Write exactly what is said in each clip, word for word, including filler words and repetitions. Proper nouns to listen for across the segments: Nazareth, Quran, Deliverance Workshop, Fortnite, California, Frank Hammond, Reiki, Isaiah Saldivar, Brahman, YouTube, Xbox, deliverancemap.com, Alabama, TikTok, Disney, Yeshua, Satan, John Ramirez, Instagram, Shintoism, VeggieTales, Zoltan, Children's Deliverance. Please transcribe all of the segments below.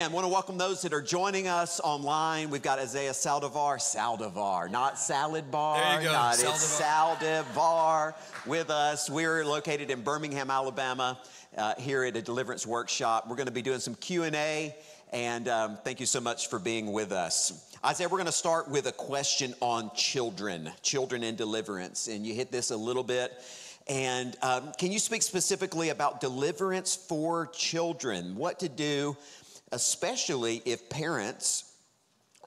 I want to welcome those that are joining us online. We've got Isaiah Saldivar, Saldivar, not salad bar, there you go. Not Saldivar. It's Saldivar with us. We're located in Birmingham, Alabama, uh, here at a Deliverance Workshop. We're going to be doing some Q and A, and um, thank you so much for being with us. Isaiah, we're going to start with a question on children, children in deliverance, and you hit this a little bit. And um, can you speak specifically about deliverance for children, what to do, especially if parents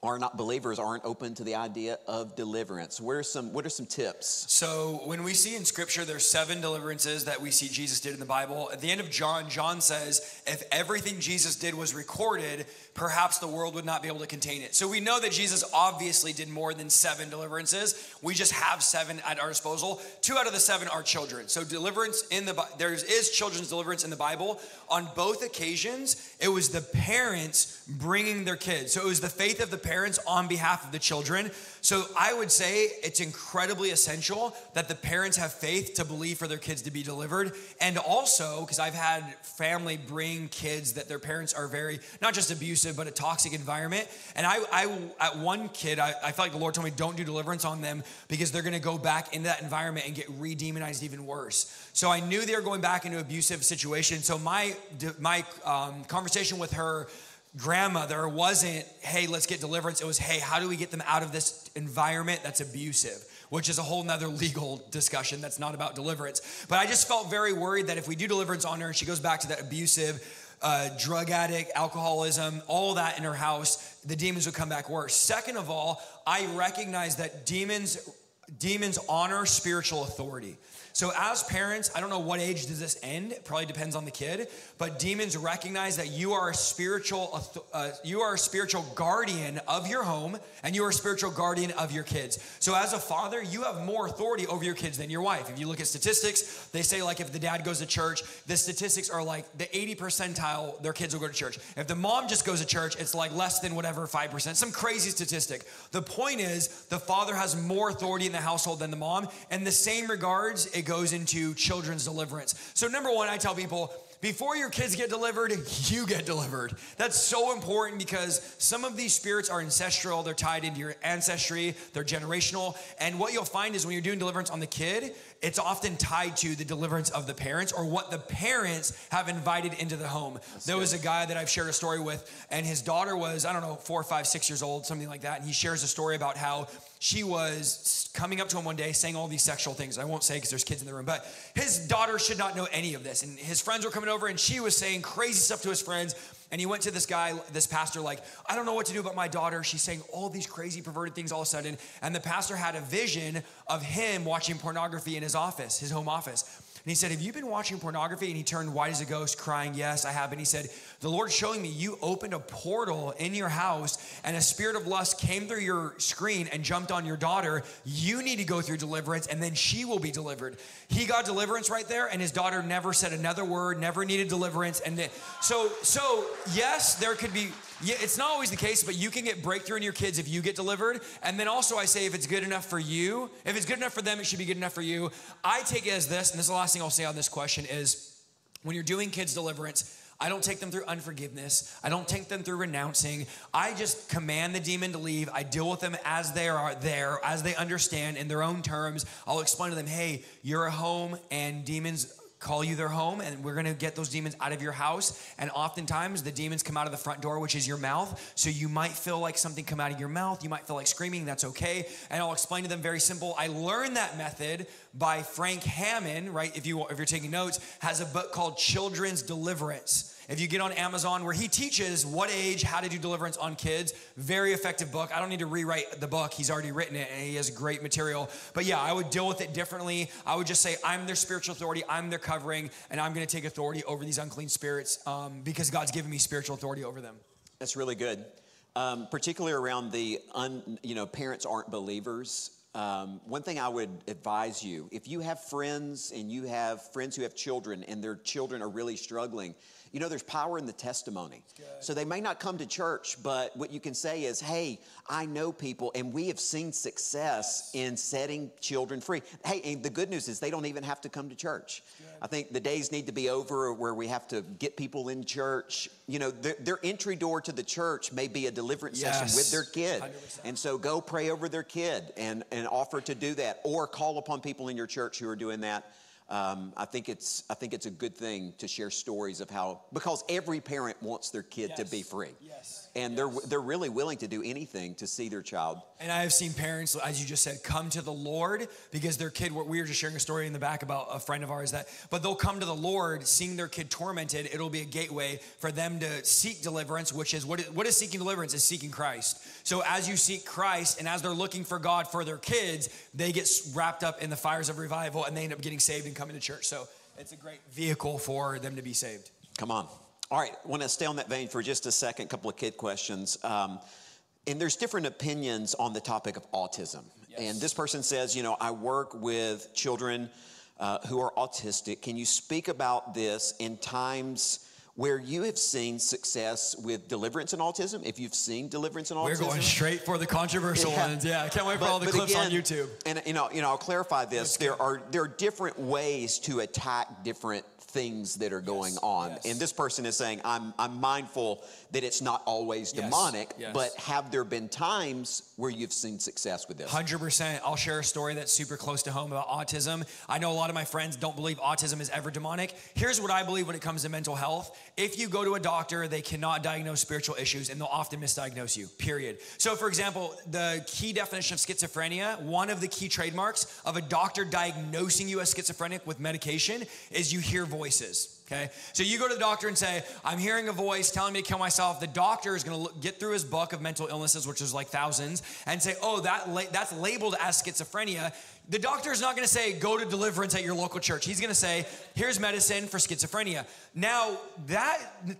are not believers, aren't open to the idea of deliverance? Where are some, what are some tips? So when we see in Scripture, there's seven deliverances that we see Jesus did in the Bible. At the end of John, John says, if everything Jesus did was recorded, perhaps the world would not be able to contain it. So we know that Jesus obviously did more than seven deliverances. We just have seven at our disposal. Two out of the seven are children. So deliverance in the, there is children's deliverance in the Bible. On both occasions, it was the parents bringing their kids. So it was the faith of the parents. Parents on behalf of the children. So I would say it's incredibly essential that the parents have faith to believe for their kids to be delivered. And also, because I've had family bring kids that their parents are very, not just abusive, but a toxic environment. And I, I at one kid, I, I felt like the Lord told me, don't do deliverance on them because they're going to go back into that environment and get re-demonized even worse. So I knew they were going back into abusive situations. So my, my um, conversation with her grandmother wasn't, hey, let's get deliverance. It was, hey, how do we get them out of this environment that's abusive, which is a whole nother legal discussion that's not about deliverance. But I just felt very worried that if we do deliverance on her and she goes back to that abusive uh, drug addict, alcoholism, all that in her house, the demons would come back worse. Second of all, I recognize that demons demons honor spiritual authority. So as parents, I don't know what age does this end. It probably depends on the kid. But demons recognize that you are a spiritual, uh, you are a spiritual guardian of your home, and you are a spiritual guardian of your kids. So as a father, you have more authority over your kids than your wife. If you look at statistics, they say like if the dad goes to church, the statistics are like the eighty percentile, their kids will go to church. If the mom just goes to church, it's like less than whatever five percent, some crazy statistic. The point is the father has more authority in the household than the mom, and the same regards it goes into children's deliverance. So number one, I tell people, before your kids get delivered, you get delivered. That's so important because some of these spirits are ancestral. They're tied into your ancestry. They're generational. And what you'll find is when you're doing deliverance on the kid, it's often tied to the deliverance of the parents or what the parents have invited into the home. That's there good. Was a guy that I've shared a story with, and his daughter was, I don't know, four, five, six years old, something like that. And he shares a story about how she was coming up to him one day saying all these sexual things. I won't say because there's kids in the room, but his daughter should not know any of this. And his friends were coming over and she was saying crazy stuff to his friends. And he went to this guy, this pastor, like, I don't know what to do about my daughter. She's saying all these crazy perverted things all of a sudden. And the pastor had a vision of him watching pornography in his office, his home office. And he said, have you been watching pornography? And he turned white as a ghost, crying, yes, I have. And he said, the Lord's showing me you opened a portal in your house and a spirit of lust came through your screen and jumped on your daughter. You need to go through deliverance and then she will be delivered. He got deliverance right there and his daughter never said another word, never needed deliverance. And so, so yes, there could be, it's not always the case, but you can get breakthrough in your kids if you get delivered. And then also I say, if it's good enough for you, if it's good enough for them, it should be good enough for you. I take it as this, and this is the last thing I'll say on this question is when you're doing kids deliverance, I don't take them through unforgiveness. I don't take them through renouncing. I just command the demon to leave. I deal with them as they are there, as they understand in their own terms. I'll explain to them, hey, you're a home and demons call you their home, and we're gonna get those demons out of your house. And oftentimes the demons come out of the front door, which is your mouth. So you might feel like something come out of your mouth. You might feel like screaming, that's okay. And I'll explain to them very simple. I learned that method by Frank Hammond, right? If, you, if you're taking notes, has a book called Children's Deliverance. If you get on Amazon, where he teaches what age, how to do deliverance on kids, very effective book. I don't need to rewrite the book. He's already written it and he has great material. But yeah, I would deal with it differently. I would just say, I'm their spiritual authority. I'm their covering. And I'm going to take authority over these unclean spirits um, because God's given me spiritual authority over them. That's really good. Um, particularly around the, un, you know, parents aren't believers. Um, one thing I would advise you, if you have friends and you have friends who have children and their children are really struggling, You know, there's power in the testimony. So they may not come to church, but what you can say is, hey, I know people, and we have seen success yes. in setting children free. Hey, and the good news is they don't even have to come to church. I think the days need to be over where we have to get people in church. You know, their, their entry door to the church may be a deliverance yes. session with their kid. one hundred percent. And so go pray over their kid and, and offer to do that, or call upon people in your church who are doing that. Um, I think it's I think it's a good thing to share stories of how, because every parent wants their kid yes. to be free, yes. and yes. they're they're really willing to do anything to see their child. And I have seen parents, as you just said, come to the Lord because their kid. We were just sharing a story in the back about a friend of ours that, but they'll come to the Lord, seeing their kid tormented. It'll be a gateway for them to seek deliverance, which is what is, what is seeking deliverance is seeking Christ. So as you seek Christ, and as they're looking for God for their kids, they get wrapped up in the fires of revival, and they end up getting saved and coming to church. So it's a great vehicle for them to be saved. Come on. All right. I want to stay on that vein for just a second, couple of kid questions. Um, and there's different opinions on the topic of autism. Yes. And this person says, you know, I work with children uh, who are autistic. Can you speak about this in times where you have seen success with deliverance and autism, if you've seen deliverance and autism? We're going straight for the controversial yeah. ones. Yeah, I can't wait but, for all the clips again, on YouTube. And you know, you know, I'll clarify this. There are there are different ways to attack different things that are going yes, on. Yes. And this person is saying, I'm I'm mindful that it's not always yes, demonic, yes. but have there been times where you've seen success with this? one hundred percent. I'll share a story that's super close to home about autism. I know a lot of my friends don't believe autism is ever demonic. Here's what I believe when it comes to mental health. If you go to a doctor, they cannot diagnose spiritual issues, and they'll often misdiagnose you, period. So for example, the key definition of schizophrenia, one of the key trademarks of a doctor diagnosing you as schizophrenic with medication is you hear voices. Voices. Okay. So you go to the doctor and say, I'm hearing a voice telling me to kill myself. The doctor is going to get through his book of mental illnesses, which is like thousands, and say, oh, that la that's labeled as schizophrenia. The doctor is not going to say, go to deliverance at your local church. He's going to say, here's medicine for schizophrenia. Now, that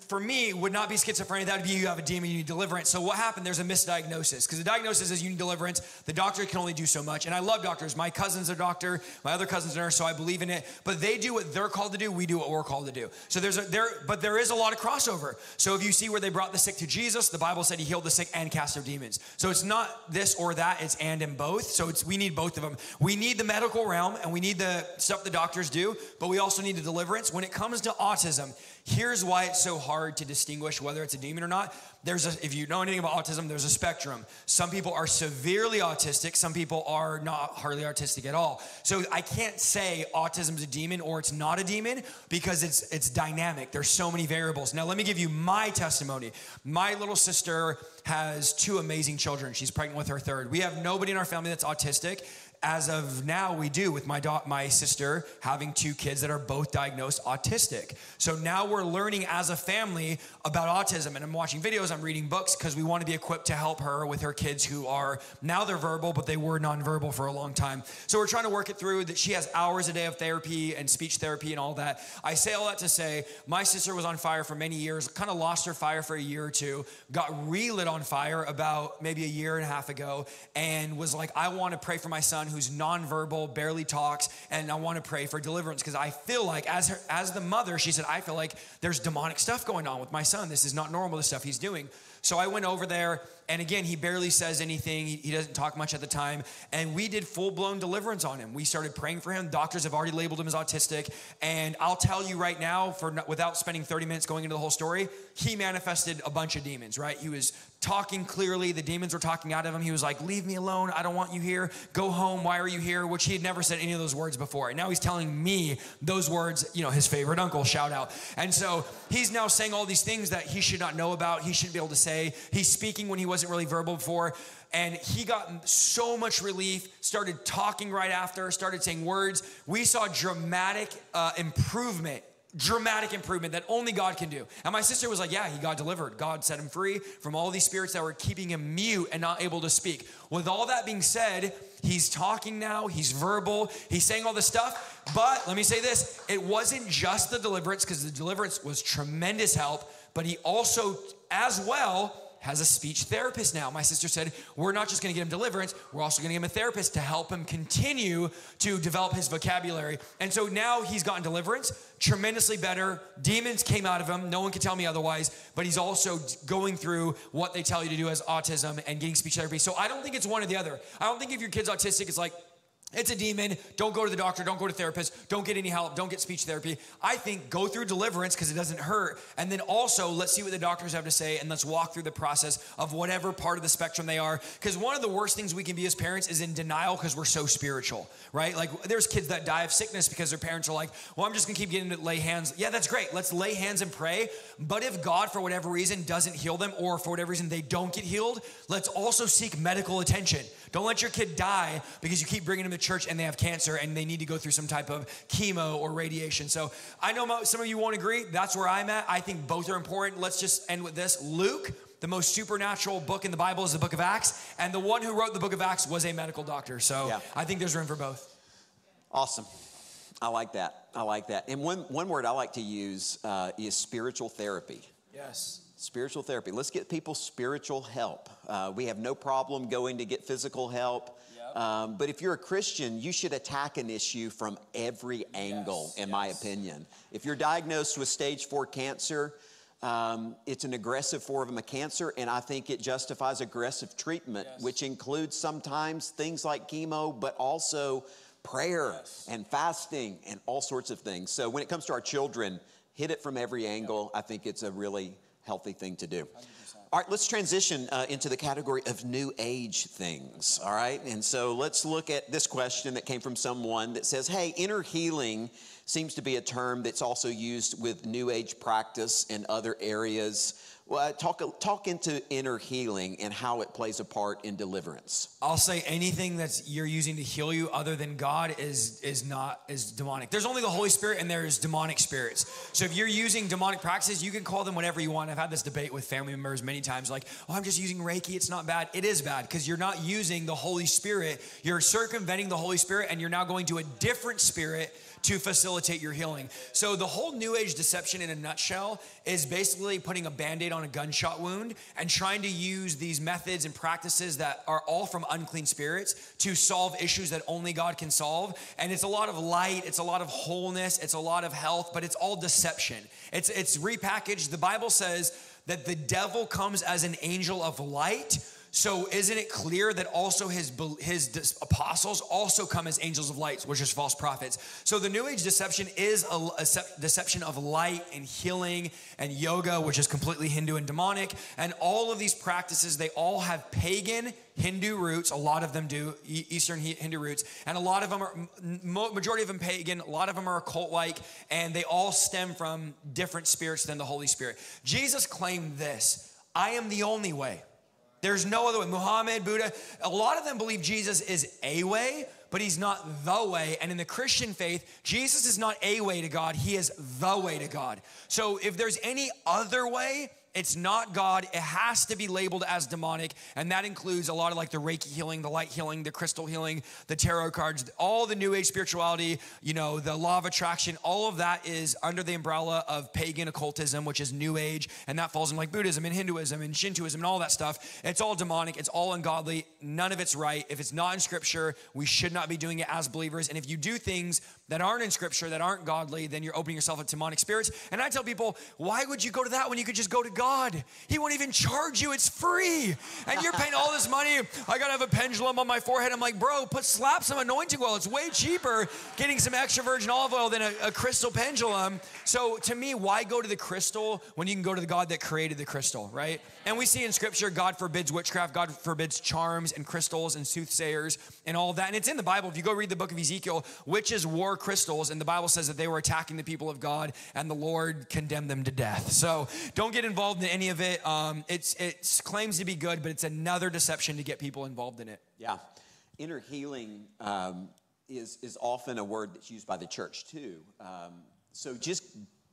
for me would not be schizophrenia. That would be you have a demon, you need deliverance. So what happened? There's a misdiagnosis, because the diagnosis is you need deliverance. The doctor can only do so much. And I love doctors. My cousin's a doctor. My other cousin's a nurse, so I believe in it. But they do what they're called to do. We do what we're called to do. So there's a, there, but there is a lot of crossover. So if you see where they brought the sick to Jesus, the Bible said he healed the sick and cast out demons. So it's not this or that, it's and in both. So it's, we need both of them. We need the medical realm and we need the stuff the doctors do, but we also need the deliverance. When it comes to autism, here's why it's so hard to distinguish whether it's a demon or not. There's a, if you know anything about autism, there's a spectrum. Some people are severely autistic. Some people are not hardly autistic at all. So I can't say autism is a demon or it's not a demon, because it's it's dynamic. There's so many variables. Now, let me give you my testimony. My little sister has two amazing children. She's pregnant with her third. We have nobody in our family that's autistic. As of now, we do, with my daughter, my sister having two kids that are both diagnosed autistic. So now we're learning as a family about autism, and I'm watching videos, I'm reading books, because we want to be equipped to help her with her kids who are, now they're verbal, but they were nonverbal for a long time. So we're trying to work it through that. She has hours a day of therapy and speech therapy and all that. I say all that to say, my sister was on fire for many years, kind of lost her fire for a year or two, got relit on fire about maybe a year and a half ago, and was like, I want to pray for my son who's nonverbal, barely talks, and I want to pray for deliverance, because I feel like, as her, as the mother, she said, I feel like there's demonic stuff going on with my son. This is not normal, the stuff he's doing. So I went over there, and again, he barely says anything. He, he doesn't talk much at the time, and we did full-blown deliverance on him. We started praying for him. Doctors have already labeled him as autistic, and I'll tell you right now, for without spending thirty minutes going into the whole story, he manifested a bunch of demons, right? He was talking clearly. The demons were talking out of him. He was like, leave me alone. I don't want you here. Go home. Why are you here? Which he had never said any of those words before. And now he's telling me those words, you know, his favorite uncle, shout out. And so he's now saying all these things that he should not know about. He shouldn't be able to say. He's speaking when he wasn't really verbal before. And he got so much relief, started talking right after, started saying words. We saw dramatic uh, improvement. Dramatic improvement that only God can do. And my sister was like, yeah, he got delivered. God set him free from all these spirits that were keeping him mute and not able to speak. With all that being said, he's talking now, he's verbal, he's saying all this stuff. But let me say this, it wasn't just the deliverance, because the deliverance was tremendous help, but he also, as well, has a speech therapist now. My sister said, we're not just gonna get him deliverance, we're also gonna get him a therapist to help him continue to develop his vocabulary. And so now he's gotten deliverance, tremendously better. Demons came out of him, no one can tell me otherwise, but he's also going through what they tell you to do as autism and getting speech therapy. So I don't think it's one or the other. I don't think if your kid's autistic, it's like, it's a demon, don't go to the doctor, don't go to therapist, don't get any help, don't get speech therapy. I think go through deliverance because it doesn't hurt. And then also let's see what the doctors have to say and let's walk through the process of whatever part of the spectrum they are. Because one of the worst things we can be as parents is in denial because we're so spiritual, right? Like there's kids that die of sickness because their parents are like, well, I'm just gonna keep getting to lay hands. Yeah, that's great, let's lay hands and pray. But if God for whatever reason doesn't heal them or for whatever reason they don't get healed, let's also seek medical attention. Don't let your kid die because you keep bringing them to church and they have cancer and they need to go through some type of chemo or radiation. So I know some of you won't agree. That's where I'm at. I think both are important. Let's just end with this. Luke, the most supernatural book in the Bible, is the book of Acts. And the one who wrote the book of Acts was a medical doctor. So yeah. I think there's room for both. Awesome. I like that. I like that. And one, one word I like to use uh, is spiritual therapy. Yes. Spiritual therapy. Let's get people spiritual help. Uh, we have no problem going to get physical help. Yep. Um, but if you're a Christian, you should attack an issue from every angle, yes, in yes. my opinion. If you're diagnosed with stage four cancer, um, it's an aggressive form of cancer, and I think it justifies aggressive treatment, yes. which includes sometimes things like chemo, but also prayer, yes. and fasting and all sorts of things. So when it comes to our children, hit it from every angle. Yep. I think it's a really healthy thing to do. one hundred percent. All right, let's transition uh, into the category of new age things, all right? And so let's look at this question that came from someone that says, hey, inner healing seems to be a term that's also used with new age practice and other areas. Well, talk, talk into inner healing and how it plays a part in deliverance. I'll say anything that you're using to heal you other than God is, is not is demonic. There's only the Holy Spirit and there's demonic spirits. So if you're using demonic practices, you can call them whatever you want. I've had this debate with family members many times, like, oh, I'm just using Reiki, it's not bad. It is bad because you're not using the Holy Spirit. You're circumventing the Holy Spirit and you're now going to a different spirit to facilitate your healing. So the whole new age deception in a nutshell is basically putting a Band-Aid on a gunshot wound and trying to use these methods and practices that are all from unclean spirits to solve issues that only God can solve. And it's a lot of light, it's a lot of wholeness, it's a lot of health, but it's all deception. It's, it's repackaged. The Bible says that the devil comes as an angel of light. So isn't it clear that also his, his apostles also come as angels of light, which is false prophets? So the New Age deception is a, a deception of light and healing and yoga, which is completely Hindu and demonic. And all of these practices, they all have pagan Hindu roots. A lot of them do, Eastern Hindu roots. And a lot of them are, majority of them pagan, a lot of them are occult-like, and they all stem from different spirits than the Holy Spirit. Jesus claimed this, I am the only way. There's no other way. Muhammad, Buddha, a lot of them believe Jesus is a way, but he's not the way. And in the Christian faith, Jesus is not a way to God. He is the way to God. So if there's any other way, it's not God. It has to be labeled as demonic. And that includes a lot of like the Reiki healing, the light healing, the crystal healing, the tarot cards, all the new age spirituality, you know, the law of attraction, all of that is under the umbrella of pagan occultism, which is new age. And that falls in like Buddhism and Hinduism and Shintoism and all that stuff. It's all demonic. It's all ungodly. None of it's right. If it's not in scripture, we should not be doing it as believers. And if you do things that aren't in scripture, that aren't godly, then you're opening yourself up to demonic spirits. And I tell people, why would you go to that when you could just go to God? God. He won't even charge you. It's free. And you're paying all this money. I got to have a pendulum on my forehead. I'm like, bro, put slap some anointing oil. It's way cheaper getting some extra virgin olive oil than a, a crystal pendulum. So to me, why go to the crystal when you can go to the God that created the crystal, right? And we see in scripture, God forbids witchcraft. God forbids charms and crystals and soothsayers and all that. And it's in the Bible. If you go read the book of Ezekiel, witches wore crystals. And the Bible says that they were attacking the people of God and the Lord condemned them to death. So don't get involved in any of it. Um, it's, it claims to be good, but it's another deception to get people involved in it. Yeah. Inner healing um, is, is often a word that's used by the church too. Um, so just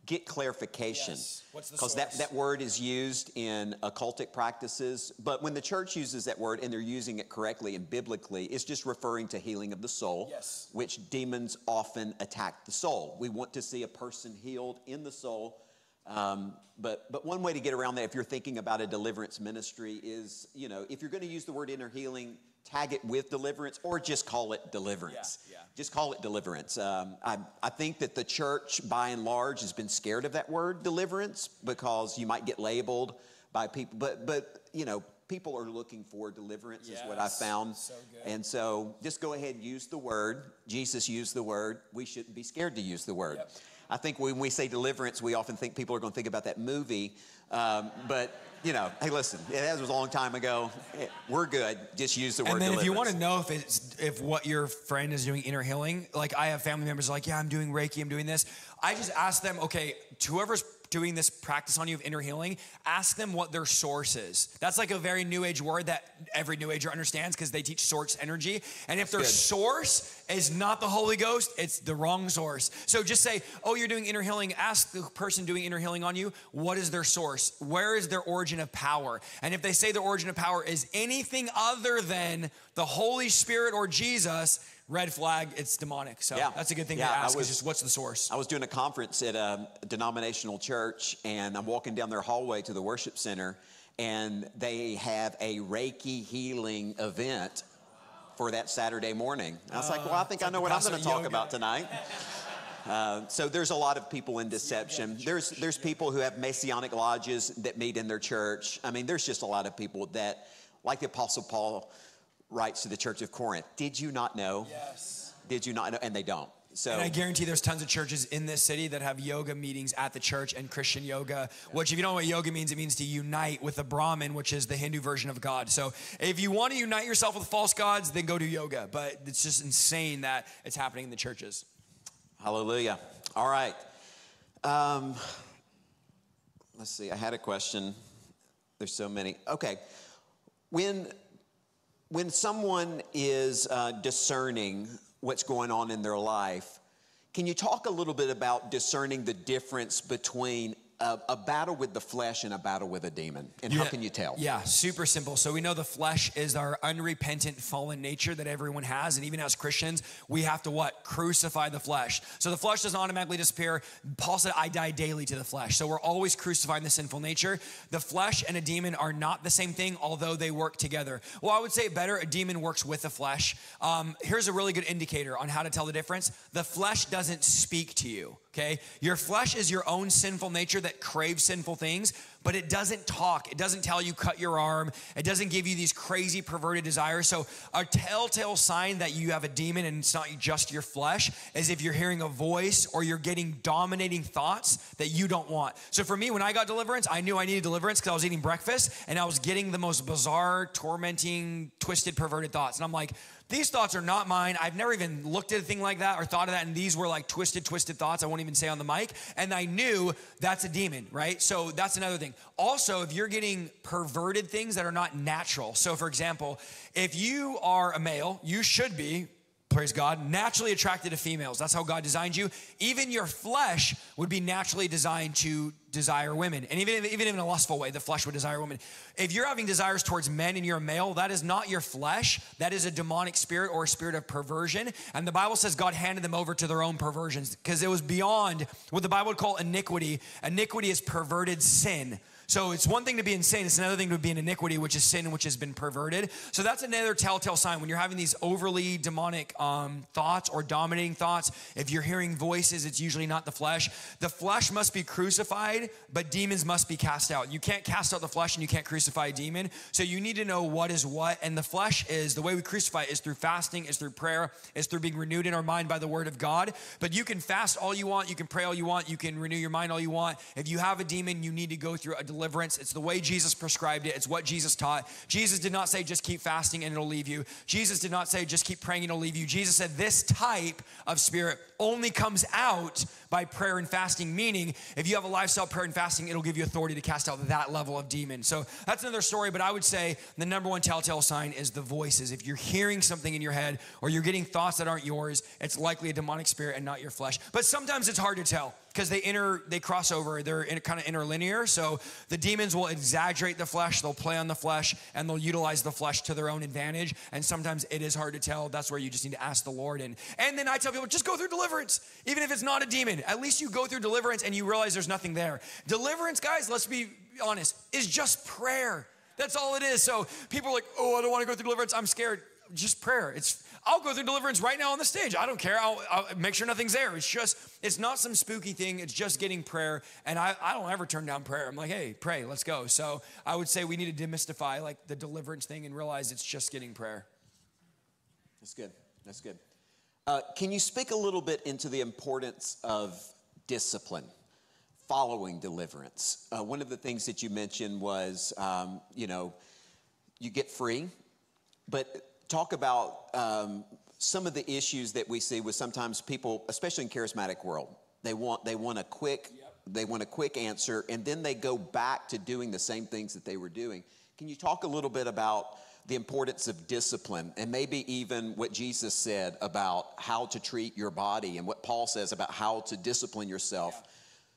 get clarification. Yes. What's the source? Because that, that word is used in occultic practices, but when the church uses that word and they're using it correctly and biblically, it's just referring to healing of the soul, yes. which demons often attack the soul. We want to see a person healed in the soul, Um, but but one way to get around that, if you're thinking about a deliverance ministry, is, you know, if you're going to use the word inner healing, tag it with deliverance, or just call it deliverance. Yeah, yeah. Just call it deliverance. Um, I, I think that the church, by and large, has been scared of that word deliverance because you might get labeled by people. But, but you know, people are looking for deliverance, yes, is what I found. So good. And so just go ahead and use the word. Jesus used the word. We shouldn't be scared to use the word. Yep. I think when we say deliverance, we often think people are going to think about that movie. Um, but... You know, hey, listen, that was a long time ago. We're good. Just use the word deliverance. And then if you want to know if it's, if what your friend is doing inner healing, like I have family members like, yeah, I'm doing Reiki, I'm doing this. I just ask them, okay, whoever's doing this practice on you of inner healing, ask them what their source is. That's like a very new age word that every new ager understands because they teach source energy. And if their Good. source is not the Holy Ghost, it's the wrong source. So just say, oh, you're doing inner healing. Ask the person doing inner healing on you, what is their source? Where is their origin of power? And if they say their origin of power is anything other than the Holy Spirit or Jesus, red flag, it's demonic. So yeah. that's a good thing yeah, to ask, was, is just what's the source? I was doing a conference at a denominational church, and I'm walking down their hallway to the worship center, and they have a Reiki healing event for that Saturday morning. And I was uh, like, well, I think I know like what I'm going to talk yoga. about tonight. Uh, so there's a lot of people in deception. There's, there's people who have messianic lodges that meet in their church. I mean, there's just a lot of people that, like the Apostle Paul, writes to the church of Corinth. Did you not know? Yes. Did you not know? And they don't. So, and I guarantee there's tons of churches in this city that have yoga meetings at the church and Christian yoga, which if you don't know what yoga means, it means to unite with the Brahman, which is the Hindu version of God. So if you want to unite yourself with false gods, then go do yoga. But it's just insane that it's happening in the churches. Hallelujah. All right. Um, let's see. I had a question. There's so many. Okay. When... When someone is uh, discerning what's going on in their life, can you talk a little bit about discerning the difference between a, a battle with the flesh and a battle with a demon? And yeah. how can you tell? Yeah, super simple. So we know the flesh is our unrepentant fallen nature that everyone has. And even as Christians, we have to what? Crucify the flesh. So the flesh doesn't automatically disappear. Paul said, I die daily to the flesh. So we're always crucifying the sinful nature. The flesh and a demon are not the same thing, although they work together. Well, I would say better, a demon works with the flesh. Um, here's a really good indicator on how to tell the difference. The flesh doesn't speak to you. Okay? Your flesh is your own sinful nature that craves sinful things, but it doesn't talk. It doesn't tell you cut your arm. It doesn't give you these crazy perverted desires. So a telltale sign that you have a demon and it's not just your flesh is if you're hearing a voice or you're getting dominating thoughts that you don't want. So for me, when I got deliverance, I knew I needed deliverance because I was eating breakfast and I was getting the most bizarre, tormenting, twisted, perverted thoughts. And I'm like, these thoughts are not mine. I've never even looked at a thing like that or thought of that. And these were like twisted, twisted thoughts I won't even say on the mic. And I knew that's a demon, right? So that's another thing. Also, if you're getting perverted things that are not natural. So for example, if you are a male, you should be, praise God, naturally attracted to females. That's how God designed you. Even your flesh would be naturally designed to desire women. And even, even in a lustful way, the flesh would desire women. If you're having desires towards men and you're a male, that is not your flesh. That is a demonic spirit or a spirit of perversion. And the Bible says God handed them over to their own perversions because it was beyond what the Bible would call iniquity. Iniquity is perverted sin. So it's one thing to be insane. It's another thing to be an iniquity, which is sin, which has been perverted. So that's another telltale sign when you're having these overly demonic um, thoughts or dominating thoughts. If you're hearing voices, it's usually not the flesh. The flesh must be crucified, but demons must be cast out. You can't cast out the flesh and you can't crucify a demon. So you need to know what is what. And the flesh is, the way we crucify it is through fasting, is through prayer, is through being renewed in our mind by the word of God. But you can fast all you want. You can pray all you want. You can renew your mind all you want. If you have a demon, you need to go through a deliverance. It's the way Jesus prescribed it. It's what Jesus taught. Jesus did not say, just keep fasting and it'll leave you. Jesus did not say, just keep praying and it'll leave you. Jesus said, this type of spirit only comes out by prayer and fasting, meaning if you have a lifestyle prayer and fasting, it'll give you authority to cast out that level of demon. So that's another story, but I would say the number one telltale sign is the voices. If you're hearing something in your head or you're getting thoughts that aren't yours, it's likely a demonic spirit and not your flesh. But sometimes it's hard to tell, because they inter, they cross over, they're in, kind of interlinear. So the demons will exaggerate the flesh, they'll play on the flesh, and they'll utilize the flesh to their own advantage. And sometimes it is hard to tell. That's where you just need to ask the Lord. And, and then I tell people, just go through deliverance, even if it's not a demon. in. At least you go through deliverance and you realize there's nothing there. Deliverance, guys, let's be honest, is just prayer. That's all it is. So people are like, oh, I don't want to go through deliverance, I'm scared. Just prayer. It's, I'll go through deliverance right now on the stage. I don't care. I'll, I'll make sure nothing's there. It's just, it's not some spooky thing. It's just getting prayer. And I, I don't ever turn down prayer. I'm like, hey, pray, let's go. So I would say we need to demystify like the deliverance thing and realize it's just getting prayer. That's good. That's good. Uh, can you speak a little bit into the importance of discipline following deliverance? Uh, one of the things that you mentioned was, um, you know, you get free, but talk about um, some of the issues that we see with sometimes people, especially in charismatic world. They want they want a quick yep. they want a quick answer, and then they go back to doing the same things that they were doing. Can you talk a little bit about the importance of discipline, and maybe even what Jesus said about how to treat your body, and what Paul says about how to discipline yourself, yeah.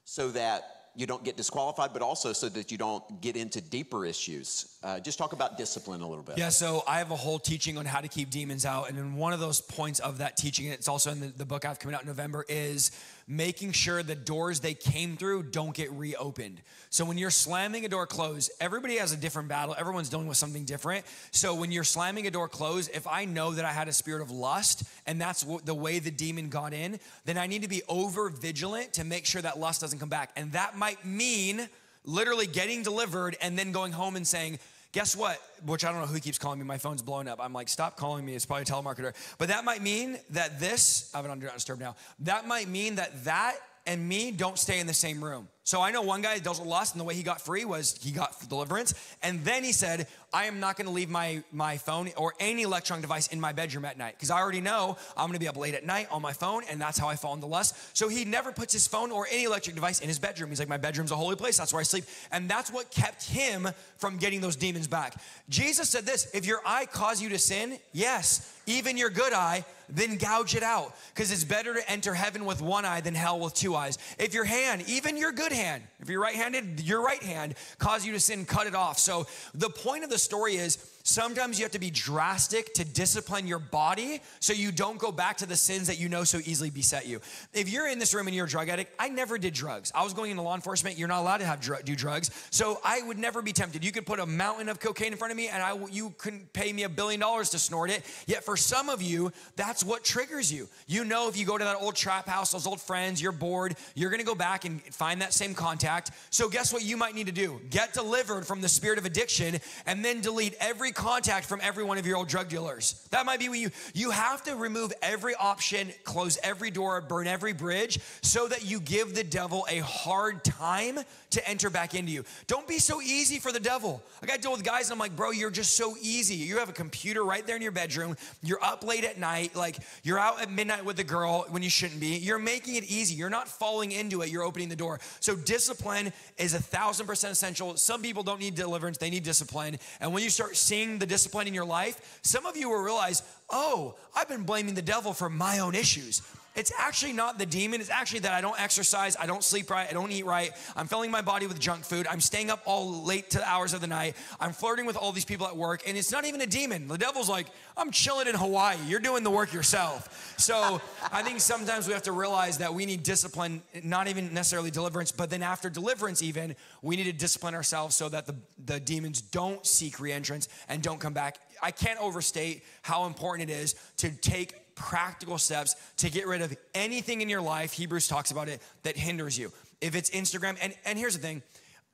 so that you don't get disqualified, but also so that you don't get into deeper issues. Uh, just talk about discipline a little bit. Yeah, so I have a whole teaching on how to keep demons out. And in one of those points of that teaching, and it's also in the, the book I have coming out in November, is making sure the doors they came through don't get reopened. So when you're slamming a door closed, everybody has a different battle. Everyone's dealing with something different. So when you're slamming a door closed, if I know that I had a spirit of lust and that's the way the demon got in, then I need to be over vigilant to make sure that lust doesn't come back. And that might mean literally getting delivered and then going home and saying, guess what? Which I don't know who keeps calling me. My phone's blowing up. I'm like, stop calling me. It's probably a telemarketer. But that might mean that this, I have it on Do Not Disturb now. That might mean that that and me don't stay in the same room. So I know one guy deals with lust, and the way he got free was he got deliverance. And then he said, I am not going to leave my, my phone or any electronic device in my bedroom at night, because I already know I'm going to be up late at night on my phone, and that's how I fall into lust. So he never puts his phone or any electric device in his bedroom. He's like, my bedroom's a holy place. That's where I sleep. And that's what kept him from getting those demons back. Jesus said this, if your eye causes you to sin, yes, even your good eye, then gouge it out, because it's better to enter heaven with one eye than hell with two eyes. If your hand, even your good hand, if you're right-handed, your right hand causes you to sin, cut it off. So the point of the story is sometimes you have to be drastic to discipline your body so you don't go back to the sins that you know so easily beset you. If you're in this room and you're a drug addict, I never did drugs. I was going into law enforcement. You're not allowed to have dr- do drugs. So I would never be tempted. You could put a mountain of cocaine in front of me and I, you couldn't pay me a billion dollars to snort it. Yet for some of you, that's what triggers you. You know, if you go to that old trap house, those old friends, you're bored, you're going to go back and find that same contact. So guess what you might need to do? Get delivered from the spirit of addiction and then delete every contact from every one of your old drug dealers. That might be what you, you have to remove every option, close every door, burn every bridge so that you give the devil a hard time to enter back into you. Don't be so easy for the devil. Like I deal with guys and I'm like, bro, you're just so easy. You have a computer right there in your bedroom. You're up late at night. Like you're out at midnight with a girl when you shouldn't be. You're making it easy. You're not falling into it. You're opening the door. So discipline is a thousand percent essential. Some people don't need deliverance. They need discipline. And when you start seeing the discipline in your life, some of you will realize, oh, I've been blaming the devil for my own issues. It's actually not the demon. It's actually that I don't exercise. I don't sleep right. I don't eat right. I'm filling my body with junk food. I'm staying up all late to the hours of the night. I'm flirting with all these people at work. And it's not even a demon. The devil's like, I'm chilling in Hawaii. You're doing the work yourself. So I think sometimes we have to realize that we need discipline, not even necessarily deliverance, but then after deliverance even, we need to discipline ourselves so that the, the demons don't seek re-entrance and don't come back. I can't overstate how important it is to take practical steps to get rid of anything in your life, Hebrews talks about it, that hinders you. If it's Instagram, and, and here's the thing,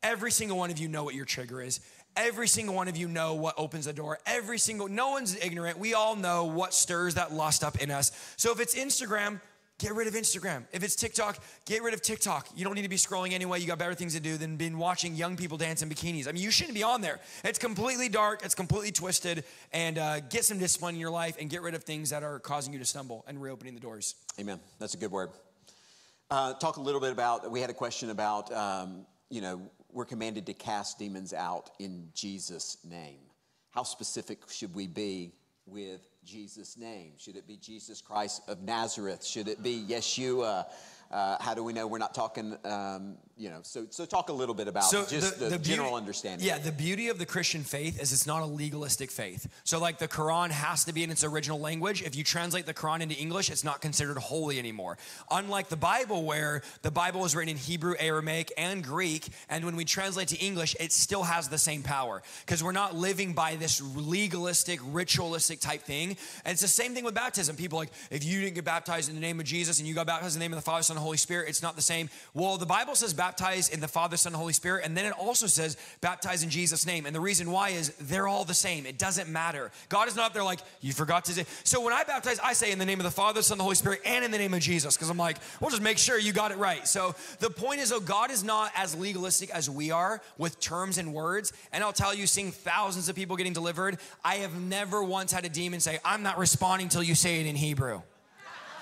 every single one of you know what your trigger is. Every single one of you know what opens the door. Every single, no one's ignorant. We all know what stirs that lust up in us. So if it's Instagram, get rid of Instagram. If it's TikTok, get rid of TikTok. You don't need to be scrolling anyway. You got better things to do than being watching young people dance in bikinis. I mean, you shouldn't be on there. It's completely dark. It's completely twisted. And uh, get some discipline in your life and get rid of things that are causing you to stumble and reopening the doors. Amen. That's a good word. Uh, talk a little bit about, we had a question about, um, you know, we're commanded to cast demons out in Jesus' name. How specific should we be with Jesus' name? Should it be Jesus Christ of Nazareth? Should it be Yeshua? Uh, how do we know we're not talking, um, you know, so so talk a little bit about so just the, the, the general beauty, understanding. Yeah, the beauty of the Christian faith is it's not a legalistic faith. So like the Quran has to be in its original language. If you translate the Quran into English, it's not considered holy anymore. Unlike the Bible, where the Bible is written in Hebrew, Aramaic, and Greek, and when we translate to English, it still has the same power because we're not living by this legalistic, ritualistic type thing. And it's the same thing with baptism. People are like, if you didn't get baptized in the name of Jesus and you got baptized in the name of the Father, Son, and Holy Spirit, it's not the same. Well, the Bible says baptize in the Father, Son, and Holy Spirit, and then it also says baptize in Jesus' name. And the reason why is they're all the same. It doesn't matter. God is not up there like, you forgot to say. So when I baptize, I say in the name of the Father, Son, and the Holy Spirit, and in the name of Jesus, because I'm like, we'll just make sure you got it right. So the point is, though, God is not as legalistic as we are with terms and words. And I'll tell you, seeing thousands of people getting delivered, I have never once had a demon say, I'm not responding till you say it in Hebrew.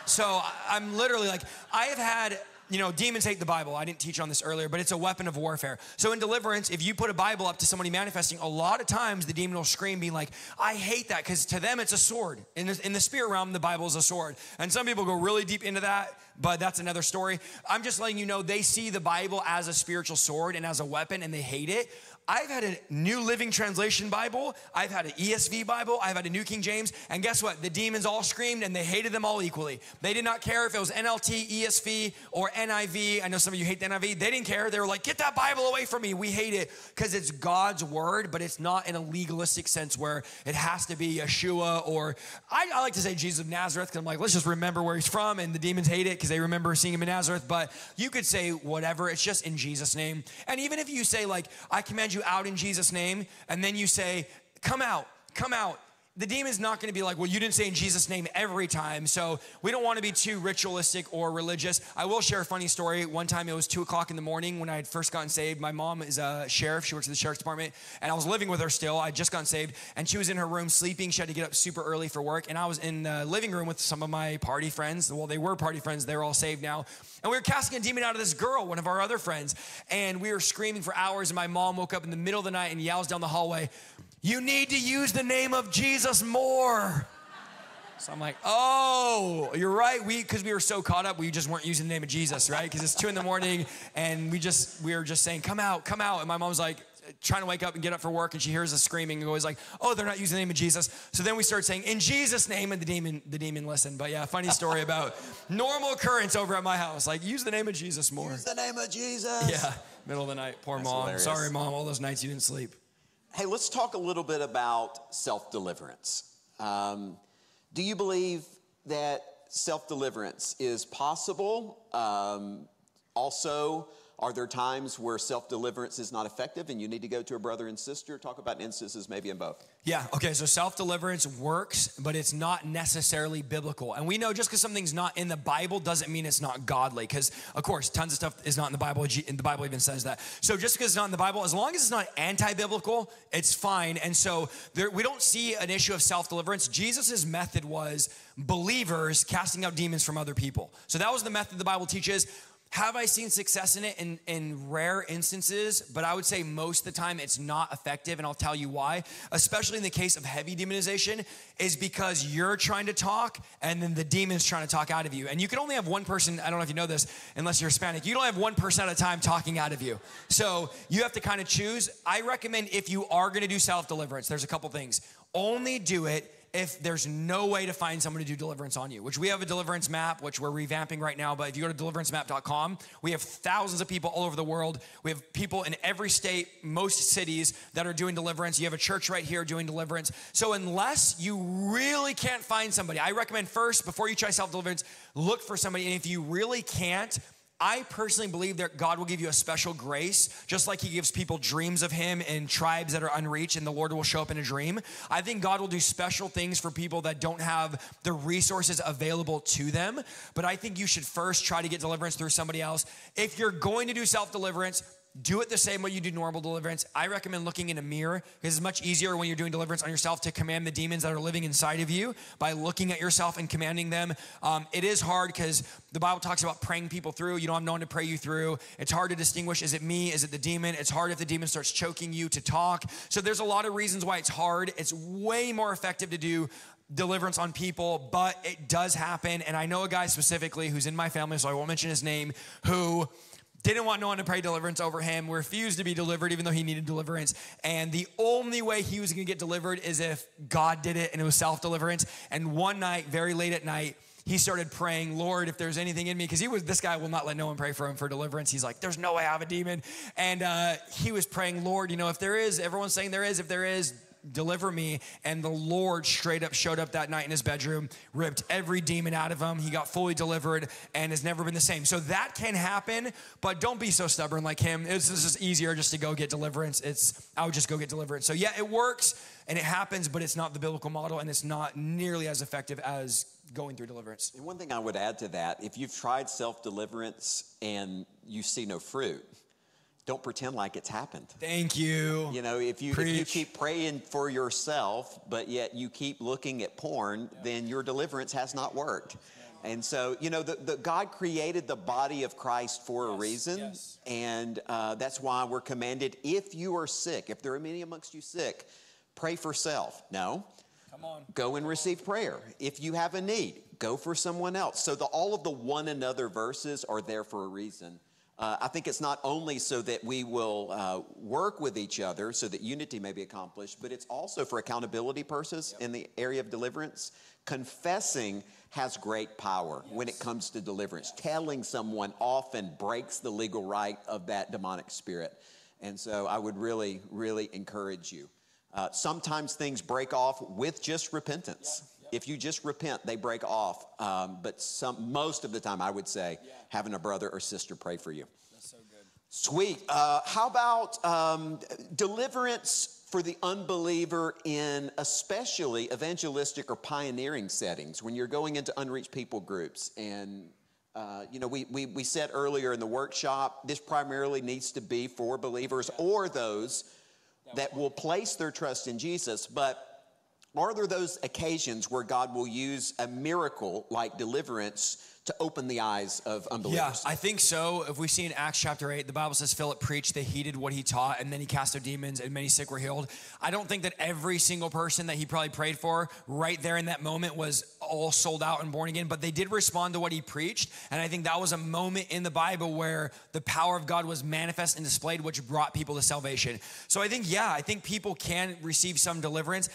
So I'm literally like, I have had, you know, demons hate the Bible. I didn't teach on this earlier, but it's a weapon of warfare. So in deliverance, if you put a Bible up to somebody manifesting, a lot of times the demon will scream, being like, I hate that, because to them it's a sword. In the, in the spirit realm, the Bible is a sword. And some people go really deep into that, but that's another story. I'm just letting you know they see the Bible as a spiritual sword and as a weapon, and they hate it. I've had a New Living Translation Bible. I've had an E S V Bible. I've had a New King James. And guess what? The demons all screamed and they hated them all equally. They did not care if it was N L T, E S V, or N I V. I know some of you hate the N I V. They didn't care. They were like, get that Bible away from me. We hate it because it's God's word, but it's not in a legalistic sense where it has to be Yeshua or I, I like to say Jesus of Nazareth because I'm like, let's just remember where he's from. And the demons hate it because they remember seeing him in Nazareth. But you could say whatever. It's just in Jesus' name. And even if you say like, I command you you out in Jesus' name, and then you say, come out, come out. The demon's not going to be like, well, you didn't say in Jesus' name every time. So we don't want to be too ritualistic or religious. I will share a funny story. One time it was two o'clock in the morning when I had first gotten saved. My mom is a sheriff. She works at the sheriff's department. And I was living with her still. I had just gotten saved. And she was in her room sleeping. She had to get up super early for work. And I was in the living room with some of my party friends. Well, they were party friends. They're all saved now. And we were casting a demon out of this girl, one of our other friends. And we were screaming for hours. And my mom woke up in the middle of the night and yells down the hallway, you need to use the name of Jesus more. So I'm like, oh, you're right. We, because we were so caught up, we just weren't using the name of Jesus, right? Because it's two in the morning, and we just we were just saying, come out, come out. And my mom's like, trying to wake up and get up for work, and she hears us screaming and goes like, oh, they're not using the name of Jesus. So then we start saying, in Jesus' name, and the demon, the demon listened. But yeah, funny story about normal occurrence over at my house. Like, use the name of Jesus more. Use the name of Jesus. Yeah, middle of the night. Poor That's mom. Hilarious. Sorry, mom, all those nights you didn't sleep. Hey, let's talk a little bit about self-deliverance. Um, do you believe that self-deliverance is possible? Um, also, are there times where self-deliverance is not effective and you need to go to a brother and sister? Talk about instances maybe in both. Yeah, okay, so self-deliverance works, but it's not necessarily biblical. And we know just because something's not in the Bible doesn't mean it's not godly, because, of course, tons of stuff is not in the Bible, and the Bible even says that. So just because it's not in the Bible, as long as it's not anti-biblical, it's fine. And so there, we don't see an issue of self-deliverance. Jesus' method was believers casting out demons from other people. So that was the method the Bible teaches. Have I seen success in it in, in rare instances? But I would say most of the time it's not effective, and I'll tell you why. Especially in the case of heavy demonization, is because you're trying to talk and then the demon's trying to talk out of you. And you can only have one person, I don't know if you know this, unless you're Hispanic, you don't have one person at a time talking out of you. So you have to kind of choose. I recommend if you are gonna do self-deliverance, there's a couple things. Only do it if there's no way to find someone to do deliverance on you, which we have a deliverance map, which we're revamping right now. But if you go to deliverance map dot com, we have thousands of people all over the world. We have people in every state, most cities that are doing deliverance. You have a church right here doing deliverance. So unless you really can't find somebody, I recommend first, before you try self-deliverance, look for somebody. And if you really can't, I personally believe that God will give you a special grace, just like he gives people dreams of him in tribes that are unreached, and the Lord will show up in a dream. I think God will do special things for people that don't have the resources available to them. But I think you should first try to get deliverance through somebody else. If you're going to do self-deliverance, do it the same way you do normal deliverance. I recommend looking in a mirror, because it's much easier when you're doing deliverance on yourself to command the demons that are living inside of you by looking at yourself and commanding them. Um, it is hard because the Bible talks about praying people through. You don't have no one to pray you through. It's hard to distinguish, is it me? Is it the demon? It's hard if the demon starts choking you to talk. So there's a lot of reasons why it's hard. It's way more effective to do deliverance on people, but it does happen. And I know a guy specifically who's in my family, so I won't mention his name, who didn't want no one to pray deliverance over him, refused to be delivered even though he needed deliverance. And the only way he was gonna get delivered is if God did it, and it was self-deliverance. And one night, very late at night, he started praying, Lord, if there's anything in me, because he was, this guy will not let no one pray for him for deliverance. He's like, there's no way I have a demon. And uh, he was praying, Lord, you know, if there is, everyone's saying there is, if there is, deliver me. And the Lord straight up showed up that night in his bedroom, ripped every demon out of him. He got fully delivered and has never been the same. So that can happen, but don't be so stubborn like him. It's just easier just to go get deliverance. It's, I would just go get deliverance. So yeah, it works and it happens, but it's not the biblical model, and it's not nearly as effective as going through deliverance. And one thing I would add to that, if you've tried self-deliverance and you see no fruit, don't pretend like it's happened. Thank you. You know, if you, if you keep praying for yourself, but yet you keep looking at porn, yeah, then your deliverance has not worked. Yeah. And so, you know, the, the, God created the body of Christ for yes. a reason. Yes. And uh, that's why we're commanded, if you are sick, if there are many amongst you sick, pray for self. No. Come on. Go and receive prayer. If you have a need, go for someone else. So the, all of the one another verses are there for a reason. Uh, I think it's not only so that we will uh, work with each other so that unity may be accomplished, but it's also for accountability purposes. Yep. In the area of deliverance, confessing has great power. Yes. When it comes to deliverance. Yes. Telling someone often breaks the legal right of that demonic spirit. And so I would really, really encourage you. Uh, sometimes things break off with just repentance. Yep. If you just repent, they break off. Um, but some, most of the time, I would say, yeah, having a brother or sister pray for you. That's so good. Sweet. Uh, how about um, deliverance for the unbeliever in especially evangelistic or pioneering settings, when you're going into unreached people groups? And, uh, you know, we, we, we said earlier in the workshop, this primarily needs to be for believers, yeah, or those that, that will place their trust in Jesus. But are there those occasions where God will use a miracle like deliverance to open the eyes of unbelievers? Yeah, I think so. If we see in Acts chapter eight, the Bible says Philip preached, they heeded what he taught, and then he cast out demons, and many sick were healed. I don't think that every single person that he probably prayed for right there in that moment was all sold out and born again, but they did respond to what he preached. And I think that was a moment in the Bible where the power of God was manifest and displayed, which brought people to salvation. So I think, yeah, I think people can receive some deliverance.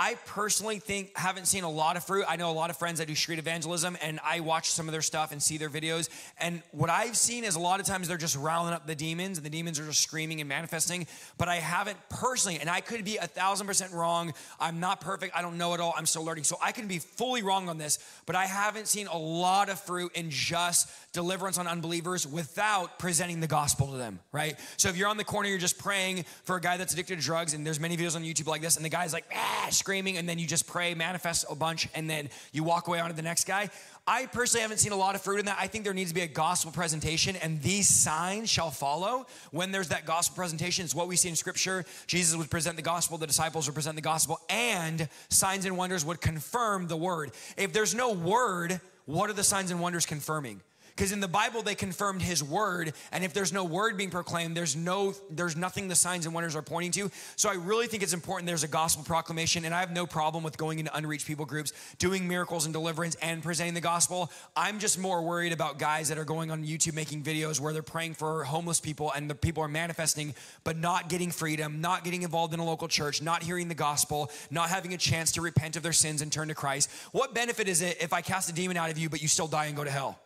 I personally think, haven't seen a lot of fruit. I know a lot of friends that do street evangelism, and I watch some of their stuff and see their videos. And what I've seen is a lot of times they're just riling up the demons, and the demons are just screaming and manifesting. But I haven't personally, and I could be a thousand percent wrong. I'm not perfect. I don't know it all. I'm still learning. So I could be fully wrong on this, but I haven't seen a lot of fruit in just deliverance on unbelievers without presenting the gospel to them, right? So if you're on the corner, you're just praying for a guy that's addicted to drugs, and there's many videos on YouTube like this, and the guy's like, ah, screaming. Screaming, and then you just pray, manifest a bunch, and then you walk away onto the next guy. I personally haven't seen a lot of fruit in that. I think there needs to be a gospel presentation, and these signs shall follow. When there's that gospel presentation, it's what we see in scripture. Jesus would present the gospel, the disciples would present the gospel, and signs and wonders would confirm the word. If there's no word, what are the signs and wonders confirming? Because in the Bible, they confirmed his word. And if there's no word being proclaimed, there's no, there's nothing the signs and wonders are pointing to. So I really think it's important there's a gospel proclamation. And I have no problem with going into unreached people groups, doing miracles and deliverance and presenting the gospel. I'm just more worried about guys that are going on YouTube making videos where they're praying for homeless people, and the people are manifesting, but not getting freedom, not getting involved in a local church, not hearing the gospel, not having a chance to repent of their sins and turn to Christ. What benefit is it if I cast a demon out of you, but you still die and go to hell?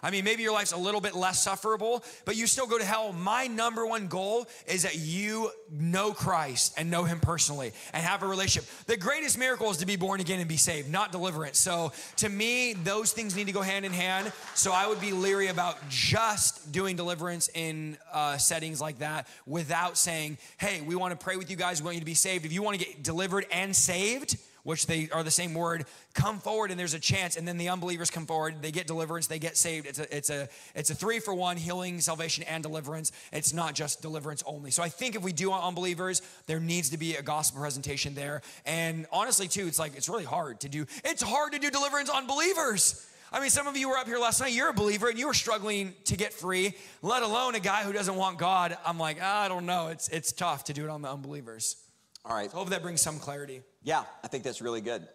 I mean, maybe your life's a little bit less sufferable, but you still go to hell. My number one goal is that you know Christ and know him personally and have a relationship. The greatest miracle is to be born again and be saved, not deliverance. So to me, those things need to go hand in hand. So I would be leery about just doing deliverance in uh, settings like that without saying, hey, we want to pray with you guys. We want you to be saved. If you want to get delivered and saved, which they are the same word, come forward and there's a chance. And then the unbelievers come forward, they get deliverance, they get saved. It's a, it's a, it's a three for one, healing, salvation, and deliverance. It's not just deliverance only. So I think if we do on unbelievers, there needs to be a gospel presentation there. And honestly too, it's like, it's really hard to do. It's hard to do deliverance on believers. I mean, some of you were up here last night, you're a believer and you were struggling to get free, let alone a guy who doesn't want God. I'm like, I don't know. It's, it's tough to do it on the unbelievers. All right. So hope that brings some clarity. Yeah, I think that's really good.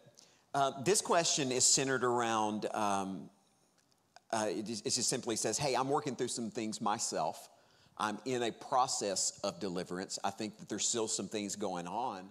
Uh, this question is centered around, um, uh, it, it just simply says, hey, I'm working through some things myself. I'm in a process of deliverance. I think that there's still some things going on.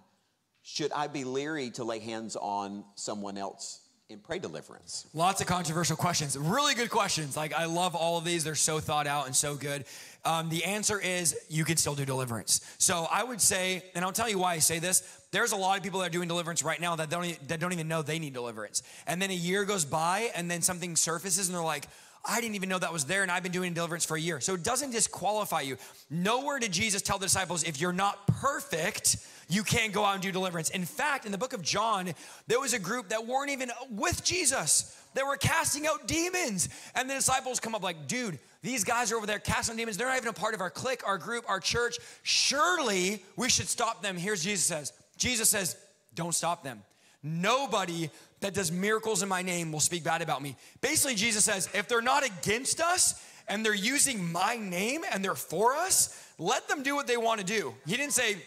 Should I be leery to lay hands on someone else and pray deliverance? Lots of controversial questions. Really good questions. Like, I love all of these. They're so thought out and so good. Um, the answer is you can still do deliverance. So I would say, and I'll tell you why I say this, there's a lot of people that are doing deliverance right now that don't, that don't even know they need deliverance. And then a year goes by and then something surfaces and they're like, I didn't even know that was there, and I've been doing deliverance for a year. So it doesn't disqualify you. Nowhere did Jesus tell the disciples, if you're not perfect, you can't go out and do deliverance. In fact, in the book of John, there was a group that weren't even with Jesus. They were casting out demons. And the disciples come up like, dude, these guys are over there casting out demons. They're not even a part of our clique, our group, our church. Surely we should stop them. Here's what Jesus says. Jesus says, don't stop them. Nobody that does miracles in my name will speak bad about me. Basically, Jesus says, if they're not against us and they're using my name and they're for us, let them do what they want to do. He didn't say,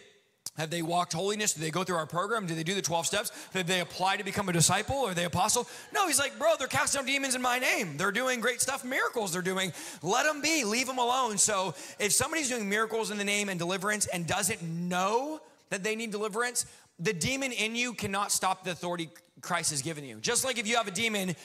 have they walked holiness? Do they go through our program? Do they do the twelve steps? Did they apply to become a disciple or the apostle? No, he's like, bro, they're casting out demons in my name. They're doing great stuff, miracles they're doing. Let them be, leave them alone. So if somebody's doing miracles in the name and deliverance and doesn't know that they need deliverance, the demon in you cannot stop the authority Christ has given you. Just like if you have a demon,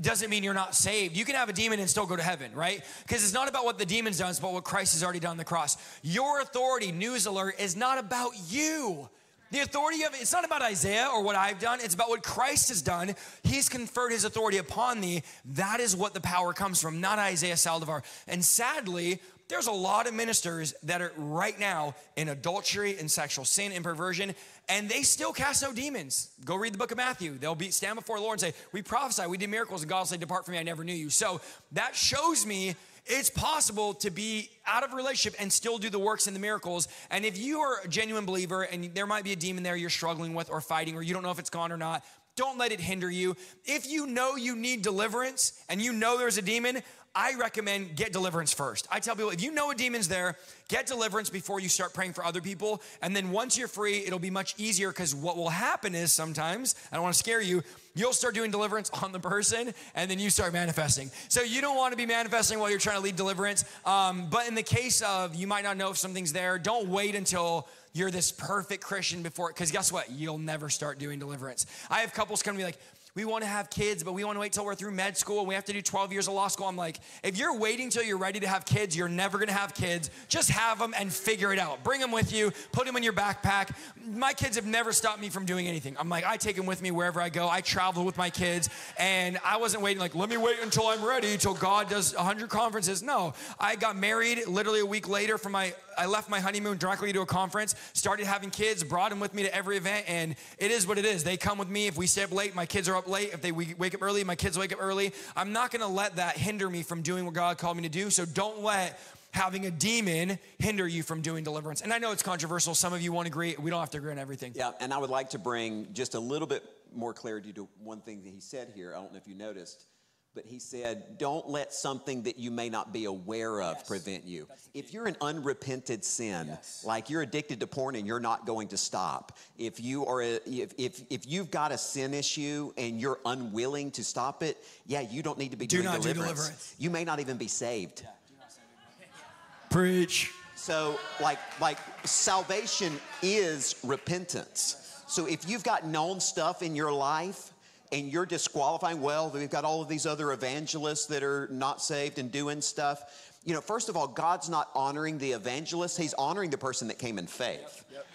doesn't mean you're not saved. You can have a demon and still go to heaven, right? Because it's not about what the demon's done, it's about what Christ has already done on the cross. Your authority, news alert, is not about you. The authority of it, it's not about Isaiah or what I've done. It's about what Christ has done. He's conferred his authority upon thee. That is what the power comes from, not Isaiah Saldivar. And sadly, there's a lot of ministers that are right now in adultery and sexual sin and perversion, and they still cast out demons. Go read the book of Matthew. They'll be, stand before the Lord and say, we prophesied, we did miracles, and God will say, depart from me, I never knew you. So that shows me it's possible to be out of relationship and still do the works and the miracles. And if you are a genuine believer and there might be a demon there you're struggling with or fighting or you don't know if it's gone or not, don't let it hinder you. If you know you need deliverance and you know there's a demon, I recommend get deliverance first. I tell people, if you know a demon's there, get deliverance before you start praying for other people. And then once you're free, it'll be much easier, because what will happen is sometimes, I don't want to scare you, you'll start doing deliverance on the person and then you start manifesting. So you don't want to be manifesting while you're trying to lead deliverance. Um, but in the case of you might not know if something's there, don't wait until you're this perfect Christian before, because guess what? You'll never start doing deliverance. I have couples come to me like, we want to have kids, but we want to wait till we're through med school and we have to do twelve years of law school. I'm like, if you're waiting till you're ready to have kids, you're never going to have kids. Just have them and figure it out. Bring them with you. Put them in your backpack. My kids have never stopped me from doing anything. I'm like, I take them with me wherever I go. I travel with my kids, and I wasn't waiting like, let me wait until I'm ready, till God does a hundred conferences. No, I got married literally a week later from my, I left my honeymoon directly to a conference, started having kids, brought them with me to every event, and it is what it is. They come with me. If we stay up late, my kids are up late. If they wake up early, my kids wake up early. I'm not going to let that hinder me from doing what God called me to do. So don't let having a demon hinder you from doing deliverance. And I know it's controversial. Some of you won't agree. We don't have to agree on everything. Yeah, and I would like to bring just a little bit more clarity to one thing that he said here. I don't know if you noticed, but he said, don't let something that you may not be aware of yes. prevent you. If you're an unrepented sin, yes. like you're addicted to porn and you're not going to stop. If, you are a, if, if, if you've got a sin issue and you're unwilling to stop it, yeah, you don't need to be do doing not deliverance. Do deliverance. You may not even be saved. Yeah, do not save preach. So like, like salvation is repentance. So if you've got known stuff in your life and you're disqualifying, well, we've got all of these other evangelists that are not saved and doing stuff. You know, first of all, God's not honoring the evangelist. He's honoring the person that came in faith. Yep, yep.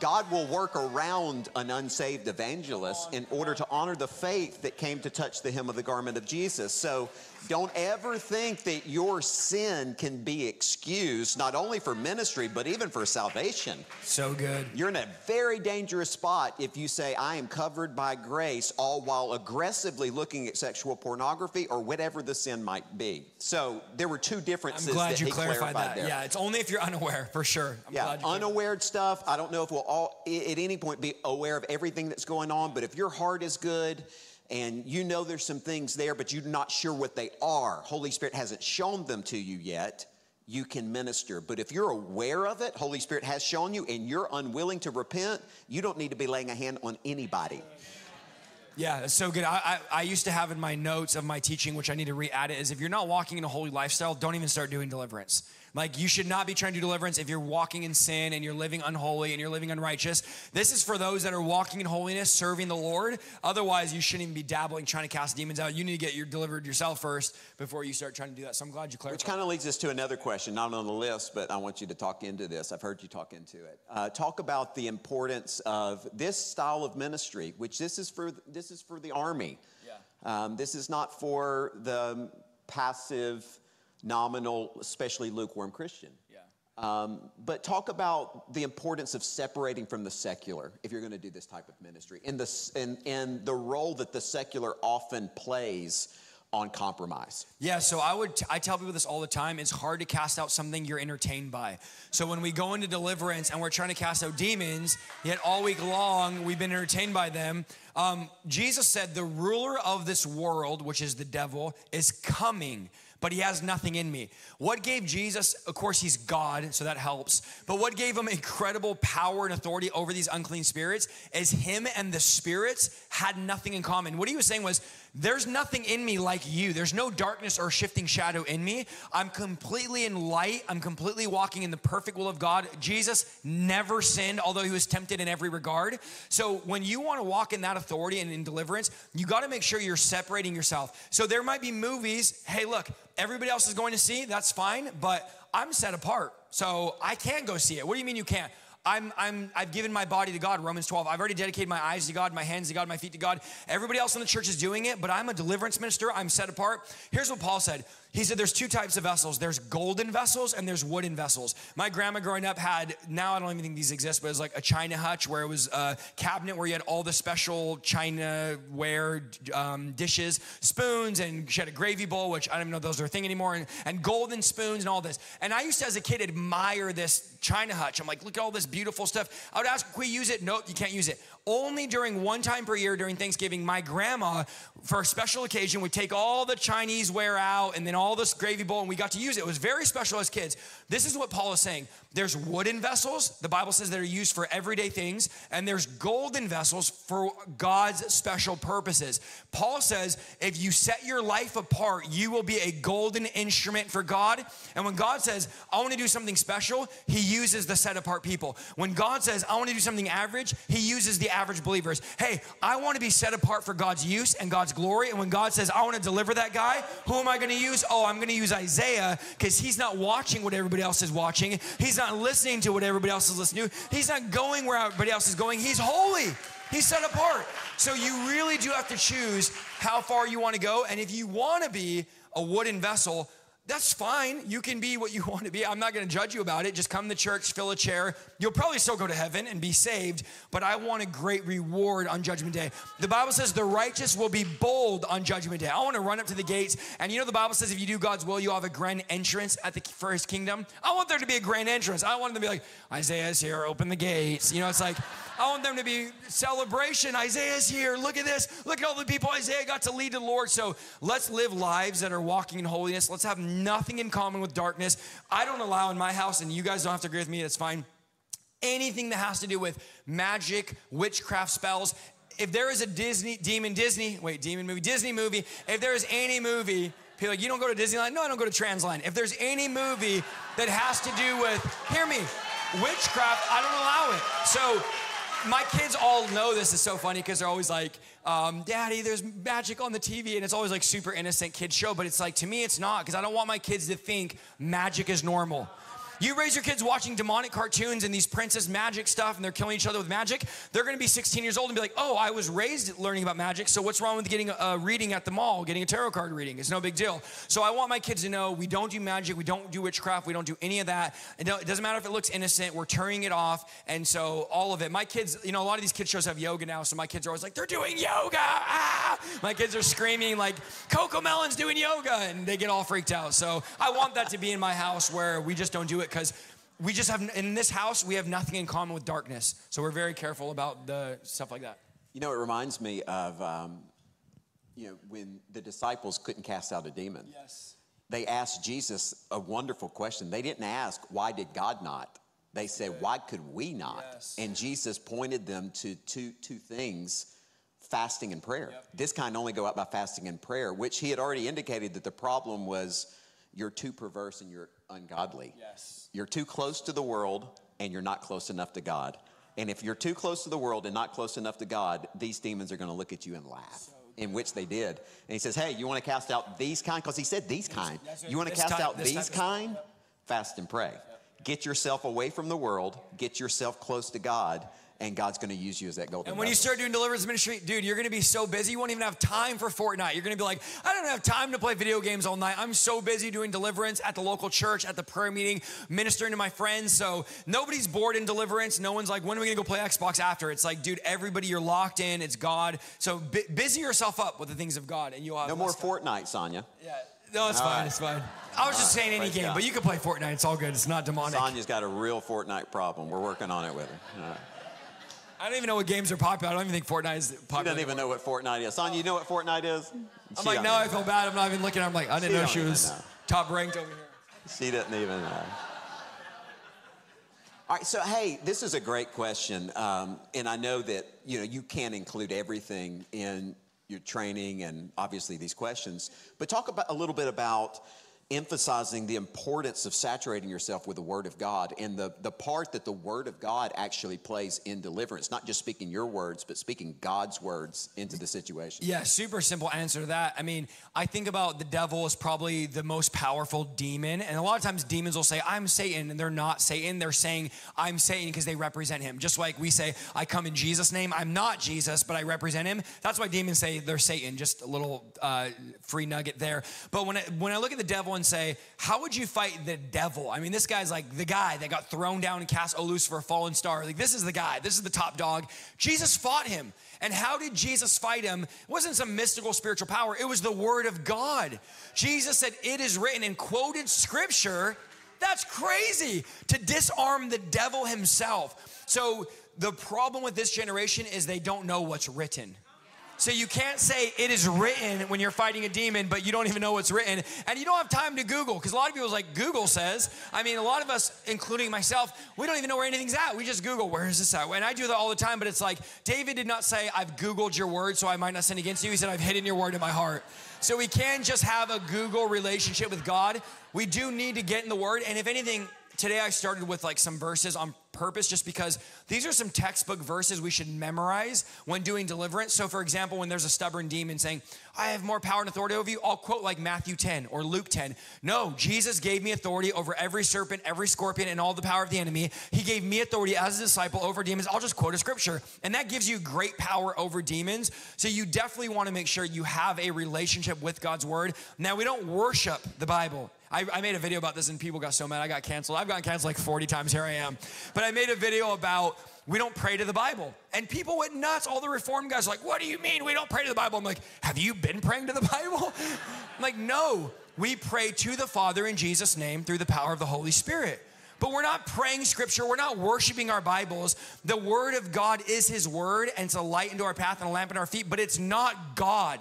God will work around an unsaved evangelist in order to honor the faith that came to touch the hem of the garment of Jesus. So don't ever think that your sin can be excused, not only for ministry, but even for salvation. So good. You're in a very dangerous spot if you say, I am covered by grace, all while aggressively looking at sexual pornography or whatever the sin might be. So there were two differences. I'm glad that you he clarified, clarified that. There. Yeah, it's only if you're unaware, for sure. I'm yeah, glad you unaware stuff. I don't know if we'll all, at any point, be aware of everything that's going on, but if your heart is good, and you know there's some things there, but you're not sure what they are, Holy Spirit hasn't shown them to you yet, you can minister. But if you're aware of it, Holy Spirit has shown you, and you're unwilling to repent, you don't need to be laying a hand on anybody. Yeah, that's so good. I, I, I used to have in my notes of my teaching, which I need to re-add it, is if you're not walking in a holy lifestyle, don't even start doing deliverance. Like, you should not be trying to do deliverance if you're walking in sin and you're living unholy and you're living unrighteous. This is for those that are walking in holiness, serving the Lord. Otherwise, you shouldn't even be dabbling, trying to cast demons out. You need to get your delivered yourself first before you start trying to do that. So I'm glad you clarified. Which kind of leads us to another question, not on the list, but I want you to talk into this. I've heard you talk into it. Uh, talk about the importance of this style of ministry, which this is for, this is for the army. Yeah. Um, this is not for the passive, nominal, especially lukewarm Christian. Yeah. Um, but talk about the importance of separating from the secular if you're going to do this type of ministry, and the, and, and the role that the secular often plays on compromise. Yeah, so I would, I tell people this all the time. It's hard to cast out something you're entertained by. So when we go into deliverance and we're trying to cast out demons, yet all week long we've been entertained by them. Um, Jesus said, the ruler of this world, which is the devil, is coming, but he has nothing in me. What gave Jesus, of course he's God, so that helps, but what gave him incredible power and authority over these unclean spirits is him and the spirits had nothing in common. What he was saying was, there's nothing in me like you. There's no darkness or shifting shadow in me. I'm completely in light. I'm completely walking in the perfect will of God. Jesus never sinned, although he was tempted in every regard. So when you want to walk in that authority and in deliverance, you got to make sure you're separating yourself. So there might be movies, hey, look, everybody else is going to see, that's fine, but I'm set apart, so I can go see it. What do you mean you can't? I'm, I'm, I've given my body to God, Romans twelve. I've already dedicated my eyes to God, my hands to God, my feet to God. Everybody else in the church is doing it, but I'm a deliverance minister. I'm set apart. Here's what Paul said. He said there's two types of vessels. There's golden vessels and there's wooden vessels. My grandma growing up had, now I don't even think these exist, but it was like a china hutch where it was a cabinet where you had all the special chinaware um, dishes, spoons, and she had a gravy bowl, which I don't even know if those are a thing anymore, and, and golden spoons and all this. And I used to, as a kid, admire this china hutch. I'm like, look at all this beautiful stuff. I would ask, can we use it? Nope, you can't use it. Only during one time per year during Thanksgiving, my grandma, for a special occasion, would take all the Chinese ware out and then all this gravy bowl, and we got to use it. It was very special as kids. This is what Paul is saying. There's wooden vessels, the Bible says, that are used for everyday things, and there's golden vessels for God's special purposes. Paul says, if you set your life apart, you will be a golden instrument for God. And when God says, I want to do something special, he uses the set apart people. When God says, I want to do something average, he uses the average believers. Hey, I want to be set apart for God's use and God's glory. And when God says, I want to deliver that guy, who am I going to use? Oh, I'm going to use Isaiah, because he's not watching what everybody else is watching. He's not listening to what everybody else is listening to. He's not going where everybody else is going. He's holy. He's set apart. So you really do have to choose how far you want to go. And if you want to be a wooden vessel, that's fine. You can be what you want to be. I'm not going to judge you about it. Just come to church, fill a chair. You'll probably still go to heaven and be saved, but I want a great reward on Judgment Day. The Bible says the righteous will be bold on Judgment Day. I want to run up to the gates, and you know the Bible says if you do God's will, you'll have a grand entrance at the, for his kingdom. I want there to be a grand entrance. I want them to be like, Isaiah's here, open the gates. You know, it's like, I want them to be celebration. Isaiah's here. Look at this. Look at all the people Isaiah got to lead to the Lord. So let's live lives that are walking in holiness. Let's have nothing in common with darkness. I don't allow in my house, and you guys don't have to agree with me, that's fine, anything that has to do with magic, witchcraft, spells. If there is a Disney, demon Disney, wait, demon movie, Disney movie, if there is any movie, people are like, you don't go to Disneyland? No, I don't go to Transline. If there's any movie that has to do with, hear me, witchcraft, I don't allow it. So my kids all know this is so funny because they're always like, um, Daddy, there's magic on the T V. And it's always like super innocent kid's show. But it's like, to me, it's not, because I don't want my kids to think magic is normal. You raise your kids watching demonic cartoons and these princess magic stuff, and they're killing each other with magic, they're going to be sixteen years old and be like, oh, I was raised learning about magic, so what's wrong with getting a reading at the mall, getting a tarot card reading? It's no big deal. So I want my kids to know we don't do magic, we don't do witchcraft, we don't do any of that. It doesn't matter if it looks innocent, we're turning it off, and so all of it. My kids, you know, a lot of these kids shows have yoga now, so my kids are always like, they're doing yoga! Ah! My kids are screaming like, Coco Melon's doing yoga, and they get all freaked out. So I want that to be in my house where we just don't do it, because we just have, in this house, we have nothing in common with darkness. So we're very careful about the stuff like that. You know, it reminds me of, um, you know, when the disciples couldn't cast out a demon. Yes. They asked Jesus a wonderful question. They didn't ask, why did God not? They said, why could we not? Yes. And Jesus pointed them to two, two things, fasting and prayer. Yep. This kind only go out by fasting and prayer, which he had already indicated that the problem was you're too perverse and you're ungodly. Yes. You're too close to the world and you're not close enough to God. And if you're too close to the world and not close enough to God, these demons are going to look at you and laugh. So in which they did. And he says, hey, you want to cast out these kind? Because he said these kind. You want to cast out these kind? Fast and pray. Get yourself away from the world. Get yourself close to God. And God's going to use you as that golden. And when vessel. You start doing deliverance ministry, dude, you're going to be so busy. You won't even have time for Fortnite. You're going to be like, I don't have time to play video games all night. I'm so busy doing deliverance at the local church, at the prayer meeting, ministering to my friends. So nobody's bored in deliverance. No one's like, when are we going to go play Xbox after? It's like, dude, everybody, you're locked in. It's God. So bu busy yourself up with the things of God and you'll have no more time. Fortnite, Sonya. Yeah. No, it's all fine. Right. It's fine. I was all just right. saying any Praise game, God. But you can play Fortnite. It's all good. It's not demonic. Sonya's got a real Fortnite problem. We're working on it with her. All right. I don't even know what games are popular. I don't even think Fortnite is popular. She doesn't even know what Fortnite is. Sonya, you know what Fortnite is? I'm she like, now I feel bad. I'm not even looking. I'm like, I didn't she know she was know. top ranked over here. She doesn't even know. All right, so hey, this is a great question. Um, and I know that, you know, you can't include everything in your training and obviously these questions, but talk about a little bit about emphasizing the importance of saturating yourself with the Word of God and the, the part that the Word of God actually plays in deliverance, not just speaking your words, but speaking God's words into the situation. Yeah, super simple answer to that. I mean, I think about the devil is probably the most powerful demon. And a lot of times demons will say, I'm Satan, and they're not Satan. They're saying, I'm Satan because they represent him. Just like we say, I come in Jesus' name. I'm not Jesus, but I represent him. That's why demons say they're Satan. Just a little uh, free nugget there. But when I, when I look at the devil and say, how would you fight the devil? I mean, this guy's like the guy that got thrown down and cast, O Lucifer, fallen star. Like, this is the guy. This is the top dog. Jesus fought him. And how did Jesus fight him? It wasn't some mystical spiritual power. It was the Word of God. Jesus said, it is written, and quoted scripture. That's crazy to disarm the devil himself. So the problem with this generation is they don't know what's written. So you can't say it is written when you're fighting a demon, but you don't even know what's written. And you don't have time to Google, because a lot of people like Google says. I mean, a lot of us, including myself, we don't even know where anything's at. We just Google, where is this at? And I do that all the time, but it's like, David did not say, I've Googled your word, so I might not sin against you. He said, I've hidden your word in my heart. So we can just have a Google relationship with God. We do need to get in the Word. And if anything, today I started with like some verses on purpose, just because these are some textbook verses we should memorize when doing deliverance. So for example, when there's a stubborn demon saying, I have more power and authority over you, I'll quote like Matthew ten or Luke ten. No, Jesus gave me authority over every serpent, every scorpion, and all the power of the enemy. He gave me authority as a disciple over demons. I'll just quote a scripture. And that gives you great power over demons. So you definitely want to make sure you have a relationship with God's Word. Now, we don't worship the Bible. I, I made a video about this and people got so mad. I got canceled. I've gotten canceled like forty times. Here I am. But I made a video about we don't pray to the Bible. And people went nuts. All the reform guys are like, what do you mean we don't pray to the Bible? I'm like, have you been praying to the Bible? I'm like, no, we pray to the Father in Jesus' name through the power of the Holy Spirit. But we're not praying scripture. We're not worshiping our Bibles. The Word of God is His Word, and it's a light into our path and a lamp in our feet, but it's not God.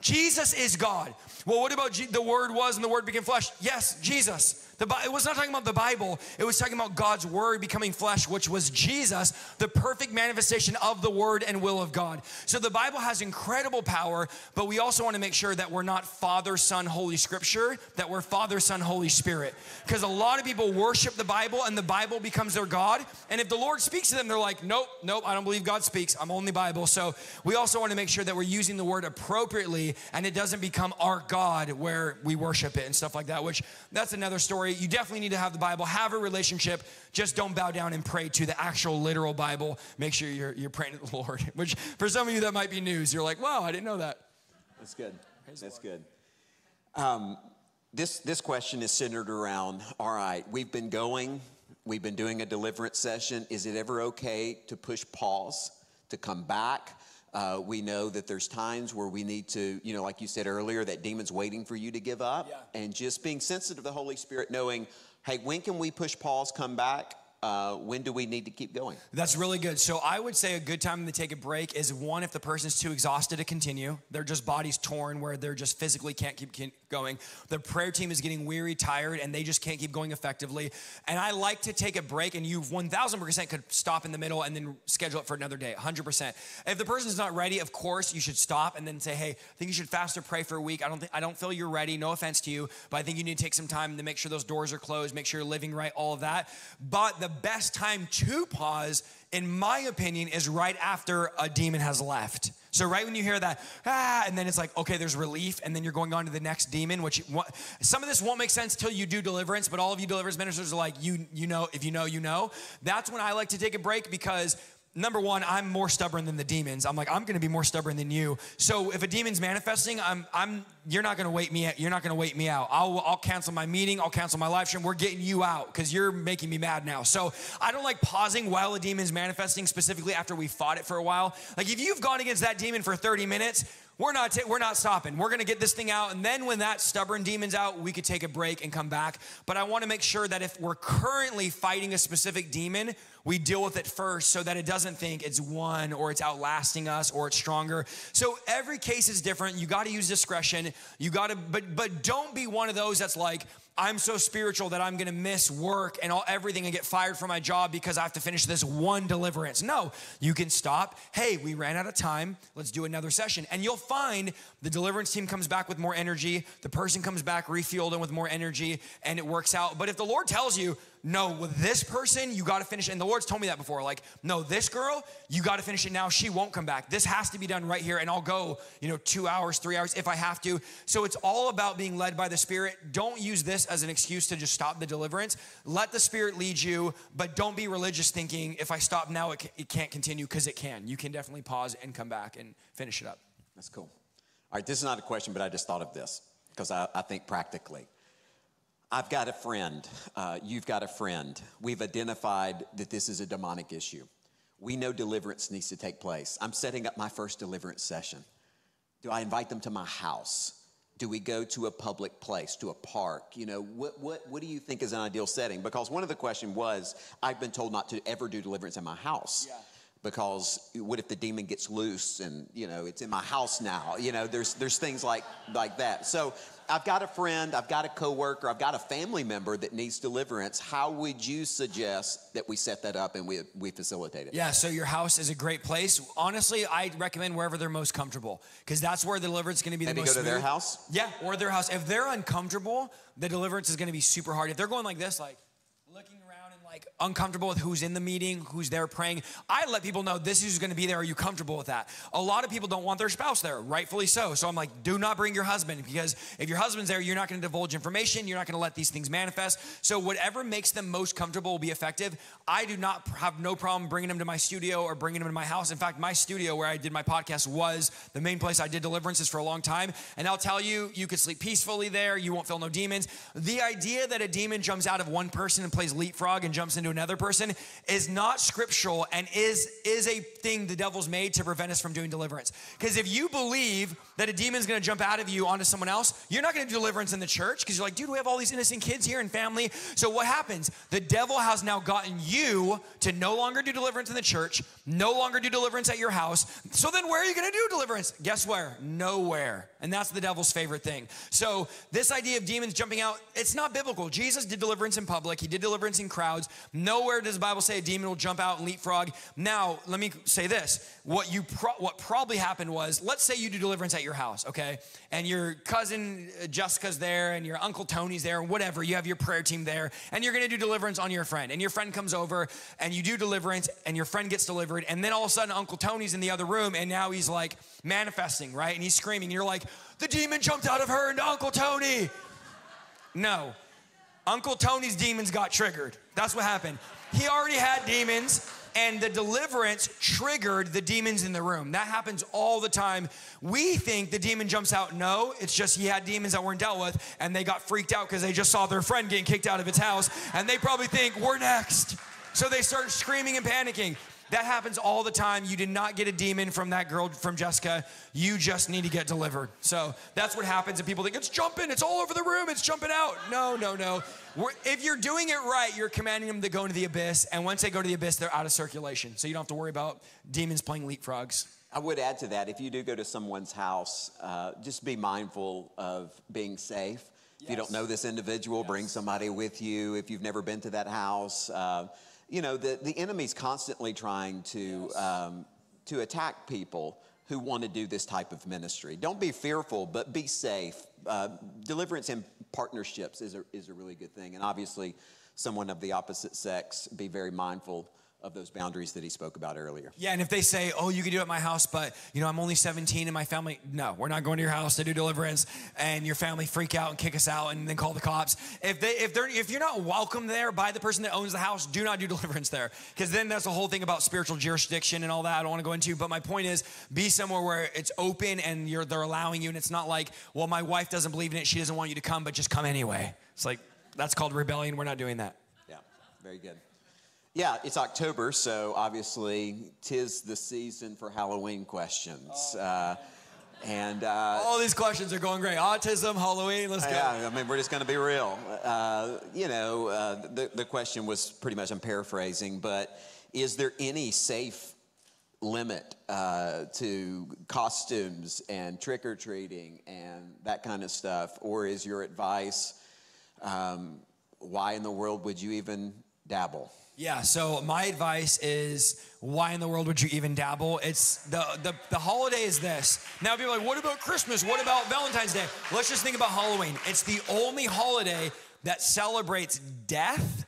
Jesus is God. Well, what about G the Word was and the Word became flesh? Yes, Jesus. The it was not talking about the Bible. It was talking about God's Word becoming flesh, which was Jesus, the perfect manifestation of the Word and will of God. So the Bible has incredible power, but we also want to make sure that we're not Father, Son, Holy Scripture, that we're Father, Son, Holy Spirit. Because a lot of people worship the Bible and the Bible becomes their God. And if the Lord speaks to them, they're like, nope, nope, I don't believe God speaks. I'm only Bible. So we also want to make sure that we're using the Word appropriately and it doesn't become our God where we worship it and stuff like that, which that's another story. You definitely need to have the Bible, have a relationship. Just don't bow down and pray to the actual literal Bible. Make sure you're, you're praying to the Lord, which for some of you that might be news. You're like, wow, I didn't know that. That's good. Praise That's good. Um, this, this question is centered around, all right, we've been going, we've been doing a deliverance session. Is it ever okay to push pause, to come back? Uh, we know that there's times where we need to, you know, like you said earlier, that demon's waiting for you to give up. Yeah. And just being sensitive to the Holy Spirit, knowing, hey, when can we push pause, come back? Uh, when do we need to keep going? That's really good. So I would say a good time to take a break is, one, if the person's too exhausted to continue. They're just body's torn where they're just physically can't keep going. The prayer team is getting weary, tired, and they just can't keep going effectively. And I like to take a break, and you one thousand percent could stop in the middle and then schedule it for another day, one hundred percent. If the person's not ready, of course, you should stop and then say, hey, I think you should fast or pray for a week. I don't, think, I don't feel you're ready, no offense to you, but I think you need to take some time to make sure those doors are closed, make sure you're living right, all of that. But the best time to pause, in my opinion, is right after a demon has left. So right when you hear that, ah, and then it's like, okay, there's relief, and then you're going on to the next demon, which what, some of this won't make sense till you do deliverance, but all of you deliverance ministers are like, you, you know, if you know, you know. That's when I like to take a break because, number one, I'm more stubborn than the demons. I'm like, I'm going to be more stubborn than you. So if a demon's manifesting, I'm, I'm, you're not going to wait me out. You're not going to wait me out. I'll, I'll cancel my meeting. I'll cancel my live stream. We're getting you out because you're making me mad now. So I don't like pausing while a demon's manifesting, specifically after we fought it for a while. Like if you've gone against that demon for thirty minutes, We're not, we're not stopping. We're gonna get this thing out. And then when that stubborn demon's out, we could take a break and come back. But I wanna make sure that if we're currently fighting a specific demon, we deal with it first so that it doesn't think it's won or it's outlasting us or it's stronger. So every case is different. You gotta use discretion. You gotta, but, but don't be one of those that's like, I'm so spiritual that I'm gonna miss work and all everything and get fired from my job because I have to finish this one deliverance. No, you can stop. Hey, we ran out of time. Let's do another session. And you'll find the deliverance team comes back with more energy. The person comes back refueled and with more energy, and it works out. But if the Lord tells you, no, with this person, you gotta finish. And the Lord's told me that before, like, no, this girl, you gotta finish it now. She won't come back. This has to be done right here. And I'll go, you know, two hours, three hours if I have to. So it's all about being led by the Spirit. Don't use this as an excuse to just stop the deliverance. Let the Spirit lead you, but don't be religious thinking, if I stop now, it, it can't continue, because it can. You can definitely pause and come back and finish it up. That's cool. All right, this is not a question, but I just thought of this because I, I think practically. I've got a friend, uh, you've got a friend. We've identified that this is a demonic issue. We know deliverance needs to take place. I'm setting up my first deliverance session. Do I invite them to my house? Do we go to a public place, to a park? You know, what, what, what do you think is an ideal setting? Because one of the questions was, I've been told not to ever do deliverance in my house. Yeah. Because what if the demon gets loose and, you know, it's in my house now? You know, there's there's things like, like that. So I've got a friend, I've got a coworker, I've got a family member that needs deliverance. How would you suggest that we set that up and we, we facilitate it? Yeah, so your house is a great place. Honestly, I recommend wherever they're most comfortable, because that's where the deliverance is going to be the Maybe most Maybe go to smooth. Their house? Yeah, or their house. If they're uncomfortable, the deliverance is going to be super hard. If they're going like this, like looking around and like uncomfortable with who's in the meeting, who's there praying. I let people know this is going to be there. Are you comfortable with that? A lot of people don't want their spouse there, rightfully so. So I'm like, do not bring your husband, because if your husband's there, you're not going to divulge information. You're not going to let these things manifest. So whatever makes them most comfortable will be effective. I do not have no problem bringing them to my studio or bringing them to my house. In fact, my studio where I did my podcast was the main place I did deliverances for a long time. And I'll tell you, you could sleep peacefully there. You won't feel no demons. The idea that a demon jumps out of one person and plays leapfrog and jumps into another person is not scriptural, and is is a thing the devil's made to prevent us from doing deliverance. Because if you believe that a demon's going to jump out of you onto someone else, you're not going to do deliverance in the church, because you're like, dude, we have all these innocent kids here and family. So what happens? The devil has now gotten you to no longer do deliverance in the church, no longer do deliverance at your house. So then where are you going to do deliverance? Guess where? Nowhere. And that's the devil's favorite thing. So this idea of demons jumping out, it's not biblical. Jesus did deliverance in public. He did deliverance in crowds. Nowhere does the Bible say a demon will jump out and leapfrog. Now, let me say this. What you pro what probably happened was, let's say you do deliverance at your house, okay? And your cousin Jessica's there, and your Uncle Tony's there, and whatever. You have your prayer team there, and you're going to do deliverance on your friend. And your friend comes over, and you do deliverance, and your friend gets delivered. And then all of a sudden, Uncle Tony's in the other room, and now he's like manifesting, right? And he's screaming. And you're like, the demon jumped out of her into Uncle Tony. No. Uncle Tony's demons got triggered. That's what happened. He already had demons, and the deliverance triggered the demons in the room. That happens all the time. We think the demon jumps out. No, it's just he had demons that weren't dealt with, and they got freaked out because they just saw their friend getting kicked out of its house, and they probably think, we're next. So they start screaming and panicking. That happens all the time. You did not get a demon from that girl, from Jessica. You just need to get delivered. So that's what happens, and people think, it's jumping, it's all over the room, it's jumping out. No, no, no. We're, if you're doing it right, you're commanding them to go into the abyss, and once they go to the abyss, they're out of circulation. So you don't have to worry about demons playing leapfrogs. I would add to that, if you do go to someone's house, uh, just be mindful of being safe. Yes. If you don't know this individual, yes. bring somebody with you. If you've never been to that house, uh, you know, the, the enemy's constantly trying to, yes. um, to attack people who want to do this type of ministry. Don't be fearful, but be safe. Uh, deliverance in partnerships is a, is a really good thing. And obviously, someone of the opposite sex, be very mindful of those boundaries that he spoke about earlier. Yeah, and if they say, oh, you can do it at my house, but you know, I'm only seventeen and my family, no, we're not going to your house to do deliverance, and your family freak out and kick us out and then call the cops. If they, if they're, if you're not welcome there by the person that owns the house, do not do deliverance there, because then that's the whole thing about spiritual jurisdiction and all that I don't want to go into, but my point is, be somewhere where it's open and you're, they're allowing you, and it's not like, well, my wife doesn't believe in it, she doesn't want you to come, but just come anyway. It's like, that's called rebellion, we're not doing that. Yeah, very good. Yeah, it's October, so obviously, tis the season for Halloween questions. Oh, uh, and uh, all these questions are going great. Autism, Halloween, let's go. Yeah, I mean, we're just going to be real. Uh, you know, uh, the, the question was pretty much, I'm paraphrasing, but is there any safe limit uh, to costumes and trick-or-treating and that kind of stuff? Or is your advice, um, why in the world would you even dabble? Yeah, so my advice is, why in the world would you even dabble? It's the, the, the holiday is this. Now people are like, what about Christmas? What about Valentine's Day? Let's just think about Halloween. It's the only holiday that celebrates death,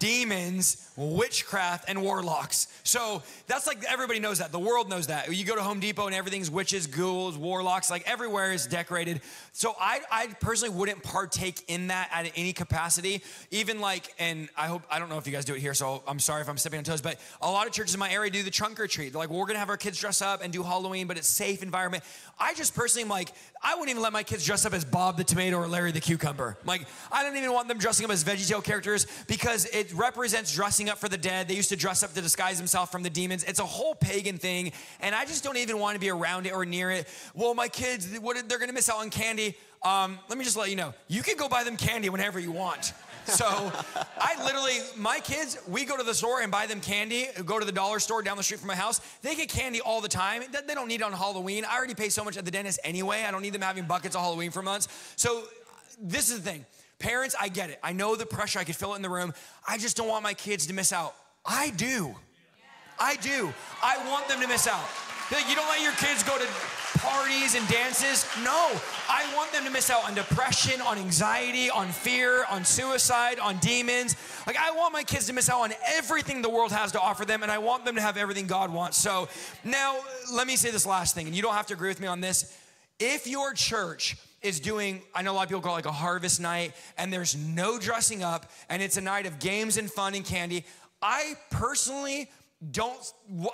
demons, witchcraft, and warlocks. So that's like, everybody knows that. The world knows that. You go to Home Depot and everything's witches, ghouls, warlocks, like everywhere is decorated. So I, I personally wouldn't partake in that at any capacity. Even like, and I hope, I don't know if you guys do it here, so I'm sorry if I'm stepping on toes, but a lot of churches in my area do the trunk or treat. They're like, well, we're gonna have our kids dress up and do Halloween, but it's safe environment. I just personally am like, I wouldn't even let my kids dress up as Bob the Tomato or Larry the Cucumber. Like, I don't even want them dressing up as VeggieTale characters, because it represents dressing up for the dead. They used to dress up to disguise themselves from the demons. It's a whole pagan thing, and I just don't even want to be around it or near it. Well, my kids, what, they're going to miss out on candy. Um, let me just let you know, you can go buy them candy whenever you want. So I literally, my kids, we go to the store and buy them candy, go to the dollar store down the street from my house. They get candy all the time. They don't need it on Halloween. I already pay so much at the dentist anyway. I don't need them having buckets of Halloween for months. So this is the thing. Parents, I get it. I know the pressure. I could feel it in the room. I just don't want my kids to miss out. I do. I do. I want them to miss out. Like, you don't let your kids go to parties and dances. No, I want them to miss out on depression, on anxiety, on fear, on suicide, on demons. Like, I want my kids to miss out on everything the world has to offer them, and I want them to have everything God wants. So now let me say this last thing, and you don't have to agree with me on this. If your church is doing, I know a lot of people call it like a harvest night, and there's no dressing up, and it's a night of games and fun and candy, I personally don't,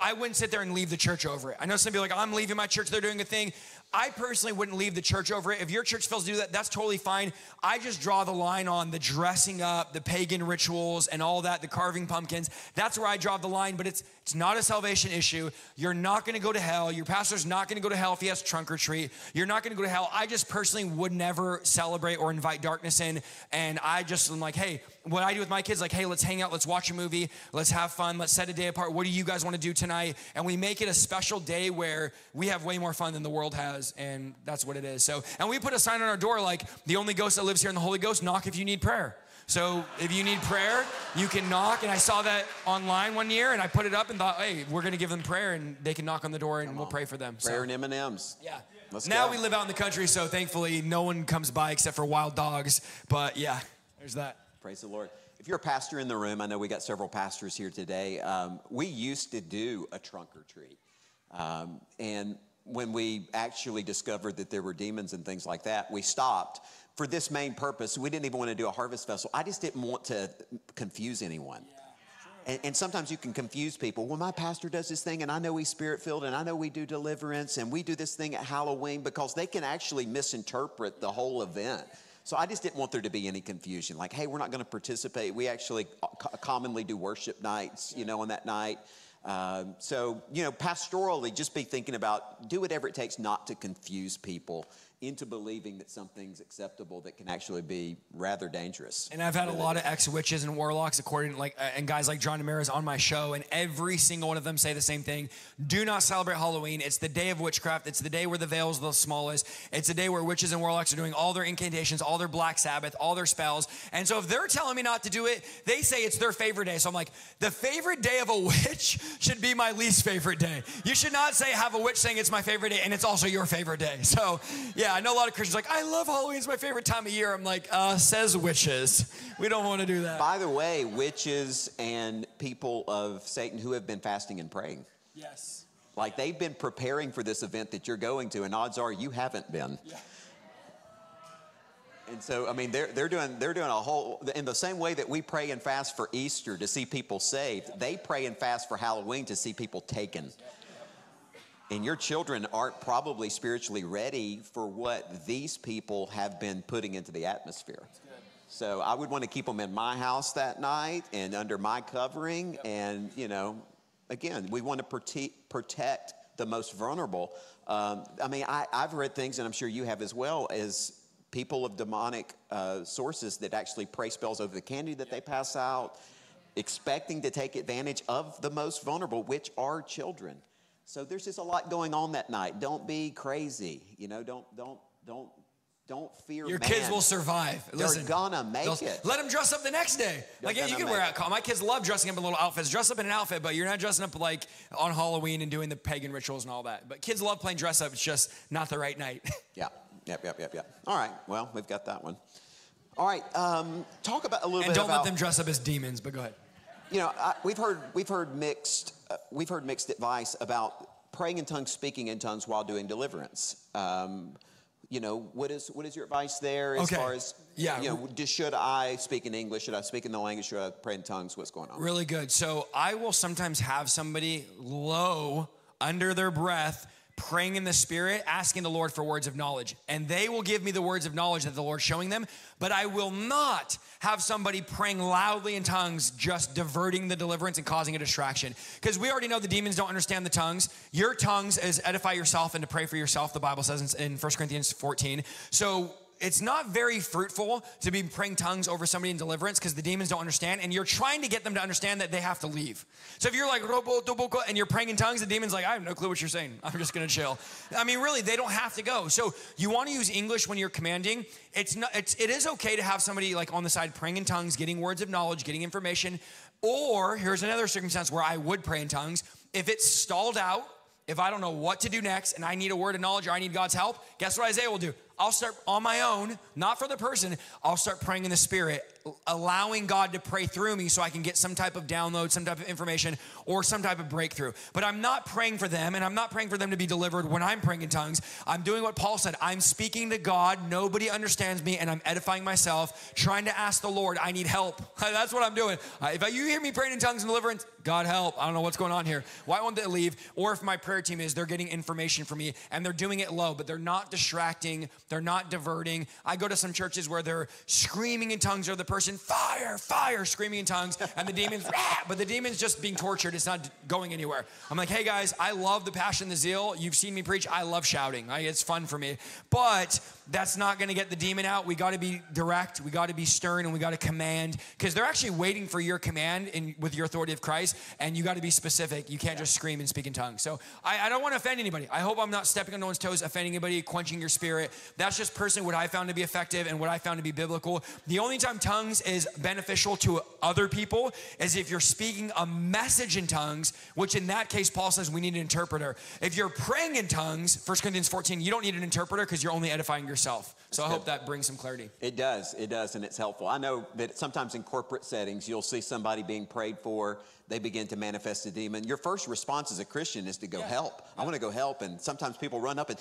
I wouldn't sit there and leave the church over it. I know some people are like, I'm leaving my church, they're doing a thing. I personally wouldn't leave the church over it. If your church fails to do that, that's totally fine. I just draw the line on the dressing up, the pagan rituals and all that, the carving pumpkins. That's where I draw the line, but it's it's not a salvation issue. You're not gonna go to hell. Your pastor's not gonna go to hell if he has trunk or treat. You're not gonna go to hell. I just personally would never celebrate or invite darkness in. And I just am like, hey, what I do with my kids, like, hey, let's hang out, let's watch a movie, let's have fun, let's set a day apart. What do you guys wanna do tonight? And we make it a special day where we have way more fun than the world has. And that's what it is. So, and we put a sign on our door like, the only ghost that lives here in the Holy Ghost, knock if you need prayer. So if you need prayer, you can knock. And I saw that online one year, and I put it up and thought, hey, we're going to give them prayer, and they can knock on the door, and Come we'll on. pray for them. Prayer so, and M and M's. Yeah. Let's now go. We live out in the country, so thankfully no one comes by except for wild dogs. But yeah, there's that. Praise the Lord. If you're a pastor in the room, I know we got several pastors here today. Um, we used to do a trunk or treat. Um, and... When we actually discovered that there were demons and things like that, we stopped for this main purpose. We didn't even want to do a harvest festival. I just didn't want to confuse anyone. Yeah. And, and sometimes you can confuse people. Well, my pastor does this thing, and I know he's spirit-filled, and I know we do deliverance, and we do this thing at Halloween, because they can actually misinterpret the whole event. So I just didn't want there to be any confusion. Like, hey, we're not going to participate. We actually commonly do worship nights, you know, on that night. Um, so, you know, pastorally, just be thinking about do whatever it takes not to confuse people into believing that something's acceptable that can actually be rather dangerous. And I've had really. a lot of ex-witches and warlocks, according to like, uh, and guys like John Ramirez on my show, and every single one of them say the same thing. Do not celebrate Halloween. It's the day of witchcraft. It's the day where the veil's the smallest. It's the day where witches and warlocks are doing all their incantations, all their Black Sabbath, all their spells. And so if they're telling me not to do it, they say it's their favorite day. So I'm like, the favorite day of a witch should be my least favorite day. You should not say, have a witch saying it's my favorite day, and it's also your favorite day. So yeah, I know a lot of Christians are like, I love Halloween, it's my favorite time of year. I'm like, uh, says witches. We don't want to do that. By the way, witches and people of Satan who have been fasting and praying. Yes. Like they've been preparing for this event that you're going to, and odds are you haven't been. Yeah. And so, I mean, they're, they're, doing, they're doing a whole, in the same way that we pray and fast for Easter to see people saved, they pray and fast for Halloween to see people taken. And your children aren't probably spiritually ready for what these people have been putting into the atmosphere. So I would want to keep them in my house that night and under my covering. Yep. And, you know, again, we want to prote- protect the most vulnerable. Um, I mean, I, I've read things, and I'm sure you have as well, as people of demonic uh, sources that actually pray spells over the candy that yep. they pass out, expecting to take advantage of the most vulnerable, which are children. So there's just a lot going on that night. Don't be crazy, you know. Don't don't don't don't fear. Your man. Kids will survive. They're Listen, gonna make it. Let them dress up the next day. They're like yeah, you can wear out. My kids love dressing up in little outfits. Dress up in an outfit, but you're not dressing up like on Halloween and doing the pagan rituals and all that. But kids love playing dress up. It's just not the right night. yeah. Yep. Yep. Yep. Yep. All right. Well, we've got that one. All right. Um, talk about a little and bit. And don't about, let them dress up as demons. But go ahead. You know, I, we've heard we've heard mixed. We've heard mixed advice about praying in tongues, speaking in tongues while doing deliverance. Um, you know, what is what is your advice there as okay. far as, yeah. you know, just should I speak in English? Should I speak in the language? Should I pray in tongues? What's going on? Really good. So I will sometimes have somebody low under their breath praying in the Spirit, asking the Lord for words of knowledge. And they will give me the words of knowledge that the Lord's showing them, but I will not have somebody praying loudly in tongues, just diverting the deliverance and causing a distraction. Because we already know the demons don't understand the tongues. Your tongues is edify yourself and to pray for yourself, the Bible says in First Corinthians fourteen. So it's not very fruitful to be praying tongues over somebody in deliverance because the demons don't understand, and you're trying to get them to understand that they have to leave. So if you're like, and you're praying in tongues, the demon's like, I have no clue what you're saying. I'm just going to chill. I mean, really, they don't have to go. So you want to use English when you're commanding. It's not, it's, it is okay to have somebody like on the side praying in tongues, getting words of knowledge, getting information. Or here's another circumstance where I would pray in tongues. If it's stalled out, if I don't know what to do next and I need a word of knowledge or I need God's help, guess what Isaiah will do? I'll start on my own, not for the person. I'll start praying in the Spirit, allowing God to pray through me so I can get some type of download, some type of information, or some type of breakthrough. But I'm not praying for them, and I'm not praying for them to be delivered when I'm praying in tongues. I'm doing what Paul said. I'm speaking to God. Nobody understands me, and I'm edifying myself, trying to ask the Lord, I need help. That's what I'm doing. If you hear me praying in tongues and deliverance, God help. I don't know what's going on here. Why won't they leave? Or if my prayer team is, they're getting information from me, and they're doing it low, but they're not distracting. They're not diverting. I go to some churches where they're screaming in tongues, or the person, fire, fire, screaming in tongues, and the demon's, but the demon's just being tortured. It's not going anywhere. I'm like, hey, guys, I love the passion, the zeal. You've seen me preach. I love shouting. Like, it's fun for me. But that's not going to get the demon out. We got to be direct. We got to be stern, and we got to command, because they're actually waiting for your command in, with your authority of Christ, and you got to be specific. You can't just scream and speak in tongues. So I, I don't want to offend anybody. I hope I'm not stepping on no one's toes, offending anybody, quenching your spirit. That's just personally what I found to be effective and what I found to be biblical. The only time tongues is beneficial to other people is if you're speaking a message in tongues, which in that case, Paul says we need an interpreter. If you're praying in tongues, First Corinthians fourteen, you don't need an interpreter because you're only edifying yourself. So I hope that brings some clarity. It does. It does. And it's helpful. I know that sometimes in corporate settings, you'll see somebody being prayed for. They begin to manifest a demon. Your first response as a Christian is to go yeah. help. Yeah. I want to go help. And sometimes people run up and,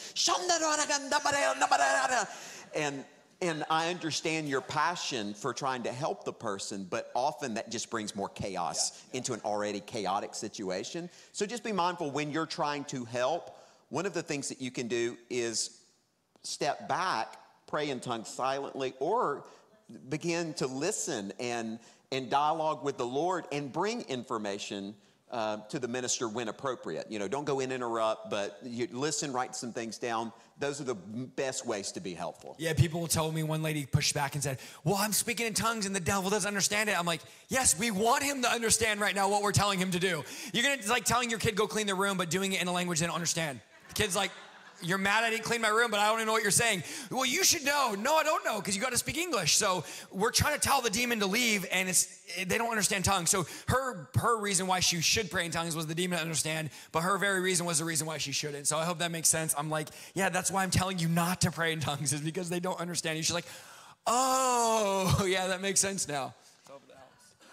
and, and I understand your passion for trying to help the person, but often that just brings more chaos yeah. Yeah. into an already chaotic situation. So just be mindful when you're trying to help. One of the things that you can do is step back, pray in tongues silently, or begin to listen and and dialogue with the Lord and bring information uh, to the minister when appropriate. You know, don't go and interrupt, but you listen, write some things down. Those are the best ways to be helpful. Yeah, people will tell me, one lady pushed back and said, well, I'm speaking in tongues and the devil doesn't understand it. I'm like, yes, we want him to understand right now what we're telling him to do. You're gonna, it's like telling your kid, go clean their room, but doing it in a language they don't understand. The kid's like, you're mad I didn't clean my room, but I don't even know what you're saying. Well, you should know. No, I don't know, because you got to speak English. So we're trying to tell the demon to leave, and it's they don't understand tongues. So her her reason why she should pray in tongues was the demon to understand, but her very reason was the reason why she shouldn't. So I hope that makes sense. I'm like, yeah, that's why I'm telling you not to pray in tongues, is because they don't understand you. She's like, oh, yeah, that makes sense now.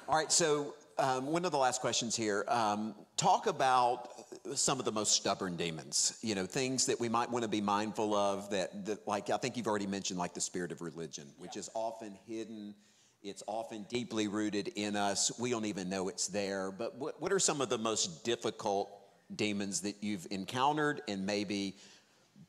All right, so um, one of the last questions here. Um, talk about some of the most stubborn demons, you know, things that we might want to be mindful of that, that like, I think you've already mentioned, like the spirit of religion, which yeah. is often hidden. It's often deeply rooted in us. We don't even know it's there. But what, what are some of the most difficult demons that you've encountered, and maybe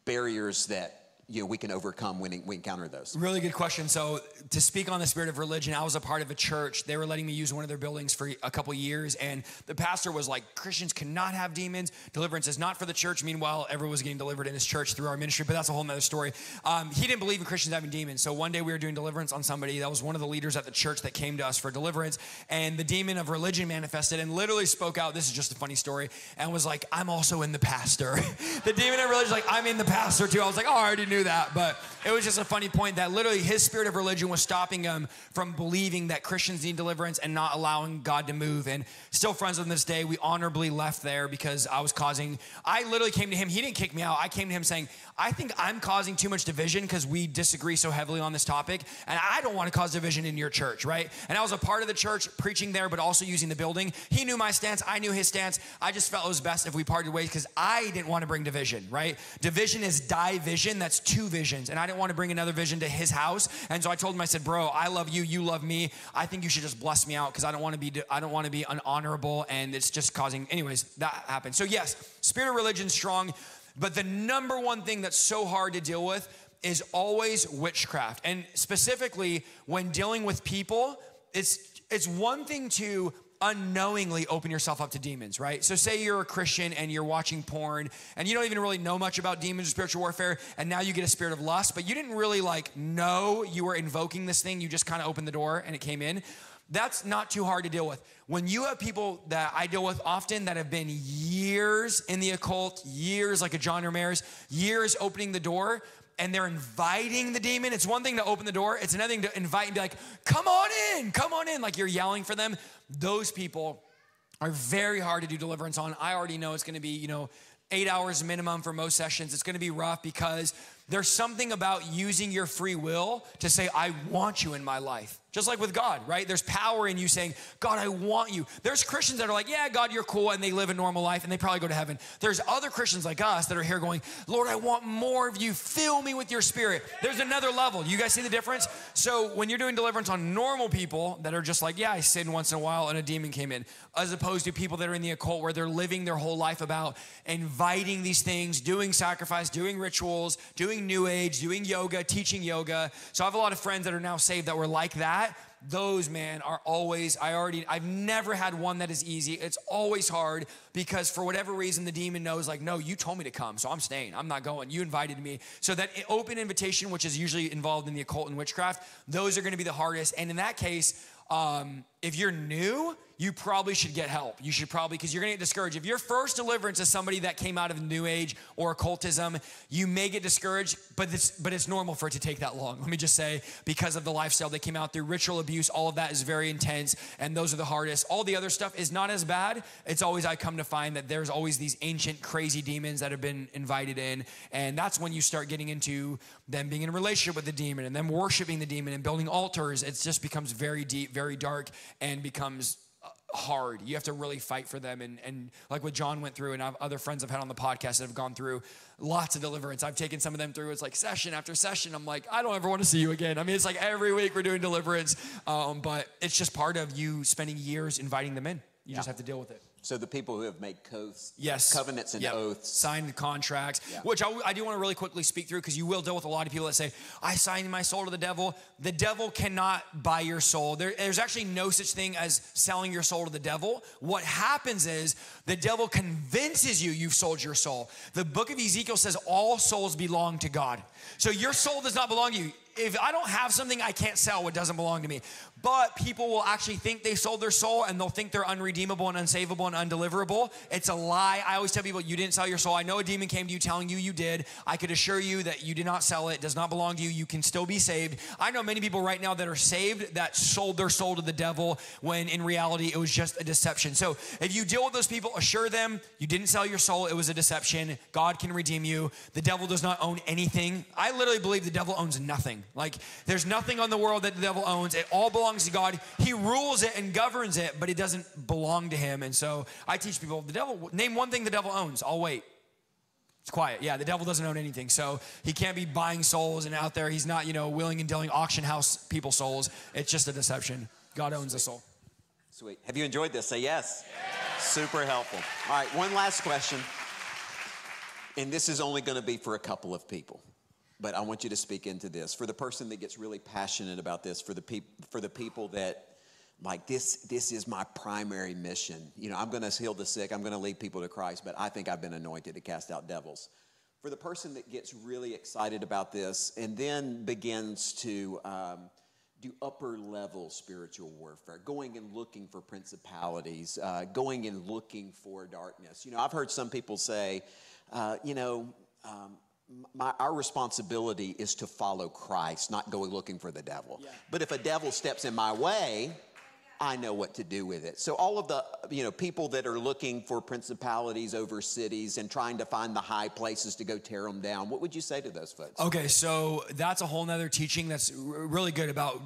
barriers that, you know, we can overcome when we encounter those? Really good question. So to speak on the spirit of religion, I was a part of a church. They were letting me use one of their buildings for a couple years. And the pastor was like, Christians cannot have demons. Deliverance is not for the church. Meanwhile, everyone was getting delivered in his church through our ministry, but that's a whole nother story. Um, he didn't believe in Christians having demons. So one day we were doing deliverance on somebody. That was one of the leaders at the church that came to us for deliverance. And the demon of religion manifested and literally spoke out. This is just a funny story. And was like, I'm also in the pastor. The demon of religion was like, I'm in the pastor too. I was like, oh, I already knew that, but it was just a funny point that literally his spirit of religion was stopping him from believing that Christians need deliverance and not allowing God to move. And still friends with him this day. We honorably left there because I was causing, I literally came to him. He didn't kick me out. I came to him saying, I think I'm causing too much division because we disagree so heavily on this topic. And I don't want to cause division in your church, right? And I was a part of the church preaching there, but also using the building. He knew my stance. I knew his stance. I just felt it was best if we parted ways because I didn't want to bring division, right? Division is division. That's two visions. And I didn't want to bring another vision to his house. And so I told him, I said, bro, I love you. You love me. I think you should just bless me out because I don't want to be, I don't want to be unhonorable. And it's just causing, anyways, that happened. So yes, spirit of religion strong. But the number one thing that's so hard to deal with is always witchcraft. And specifically when dealing with people, it's, it's one thing to unknowingly open yourself up to demons, right? So say you're a Christian and you're watching porn and you don't even really know much about demons or spiritual warfare, and now you get a spirit of lust, but you didn't really like know you were invoking this thing. You just kind of opened the door and it came in. That's not too hard to deal with. When you have people that I deal with often that have been years in the occult, years like a John Ramirez, years opening the door, and they're inviting the demon. It's one thing to open the door. It's another thing to invite and be like, come on in, come on in. Like you're yelling for them. Those people are very hard to do deliverance on. I already know it's going to be, you know, eight hours minimum for most sessions. It's going to be rough because there's something about using your free will to say, I want you in my life. Just like with God, right? There's power in you saying, God, I want you. There's Christians that are like, yeah, God, you're cool. And they live a normal life and they probably go to heaven. There's other Christians like us that are here going, Lord, I want more of you. Fill me with your spirit. There's another level. You guys see the difference? So when you're doing deliverance on normal people that are just like, yeah, I sin once in a while and a demon came in, as opposed to people that are in the occult where they're living their whole life about inviting these things, doing sacrifice, doing rituals, doing New Age, doing yoga, teaching yoga. So I have a lot of friends that are now saved that were like that. Those, man, are always, I already, I've never had one that is easy. It's always hard because for whatever reason, the demon knows like, no, you told me to come, so I'm staying. I'm not going. You invited me. So that open invitation, which is usually involved in the occult and witchcraft, those are going to be the hardest. And in that case, um, if you're new, you probably should get help. You should probably, because you're gonna get discouraged. If your first deliverance is somebody that came out of the New Age or occultism, you may get discouraged, but it's, but it's normal for it to take that long. Let me just say, because of the lifestyle they came out through, ritual abuse, all of that is very intense, and those are the hardest. All the other stuff is not as bad. It's always, I come to find that there's always these ancient crazy demons that have been invited in, and that's when you start getting into them being in a relationship with the demon and them worshiping the demon and building altars. It just becomes very deep, very dark, and becomes hard. You have to really fight for them. And, and like what John went through, and I've other friends I've had on the podcast that have gone through lots of deliverance. I've taken some of them through. It's like session after session. I'm like, I don't ever want to see you again. I mean, it's like every week we're doing deliverance, um, but it's just part of you spending years inviting them in. You yeah. just have to deal with it. So the people who have made oaths, yes. covenants and yep. oaths. Signed contracts, yeah. which I, I do want to really quickly speak through, because you will deal with a lot of people that say, I signed my soul to the devil. The devil cannot buy your soul. There, there's actually no such thing as selling your soul to the devil. What happens is the devil convinces you you've sold your soul. The book of Ezekiel says all souls belong to God. So your soul does not belong to you. If I don't have something, I can't sell what doesn't belong to me. But people will actually think they sold their soul, and they'll think they're unredeemable and unsavable and undeliverable. It's a lie. I always tell people, you didn't sell your soul. I know a demon came to you telling you you did. I could assure you that you did not sell it. It does not belong to you. You can still be saved. I know many people right now that are saved that sold their soul to the devil, when in reality it was just a deception. So if you deal with those people, assure them you didn't sell your soul. It was a deception. God can redeem you. The devil does not own anything. I literally believe the devil owns nothing. Like, there's nothing on the world that the devil owns. It all belongs to God. He rules it and governs it, but it doesn't belong to him. And so I teach people, the devil, name one thing the devil owns. I'll wait. It's quiet. Yeah, the devil doesn't own anything. So he can't be buying souls, and out there he's not, you know, willing and dealing auction house people souls. It's just a deception. God owns Sweet. the soul. Sweet. Have you enjoyed this? Say yes. yes. Super helpful. All right, one last question. And this is only going to be for a couple of people, but I want you to speak into this. For the person that gets really passionate about this, for the people for the people that, like, this, this is my primary mission. You know, I'm gonna heal the sick, I'm gonna lead people to Christ, but I think I've been anointed to cast out devils. For the person that gets really excited about this and then begins to um, do upper level spiritual warfare, going and looking for principalities, uh, going and looking for darkness. You know, I've heard some people say, uh, you know, um, My, our responsibility is to follow Christ, not go looking for the devil. Yeah. But if a devil steps in my way, I know what to do with it. So all of the, you know, people that are looking for principalities over cities and trying to find the high places to go tear them down, what would you say to those folks? Okay, so that's a whole nother teaching that's really good about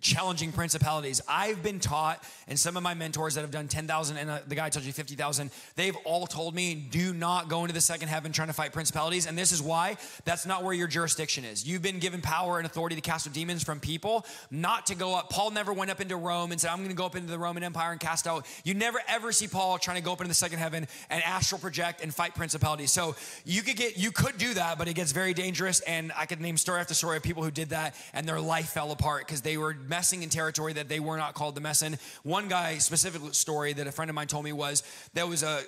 challenging principalities. I've been taught, and some of my mentors that have done ten thousand, and the guy told you fifty thousand, they've all told me, do not go into the second heaven trying to fight principalities. And this is why. That's not where your jurisdiction is. You've been given power and authority to cast out demons from people, not to go up. Paul never went up into Rome and said, I'm going to go up into the Roman Empire and cast out. You never ever see Paul trying to go up into the second heaven and astral project and fight principalities. So you could get, you could do that, but it gets very dangerous. And I could name story after story of people who did that and their life fell apart because they were messing in territory that they were not called to mess in. One guy, specific story that a friend of mine told me was, there was a,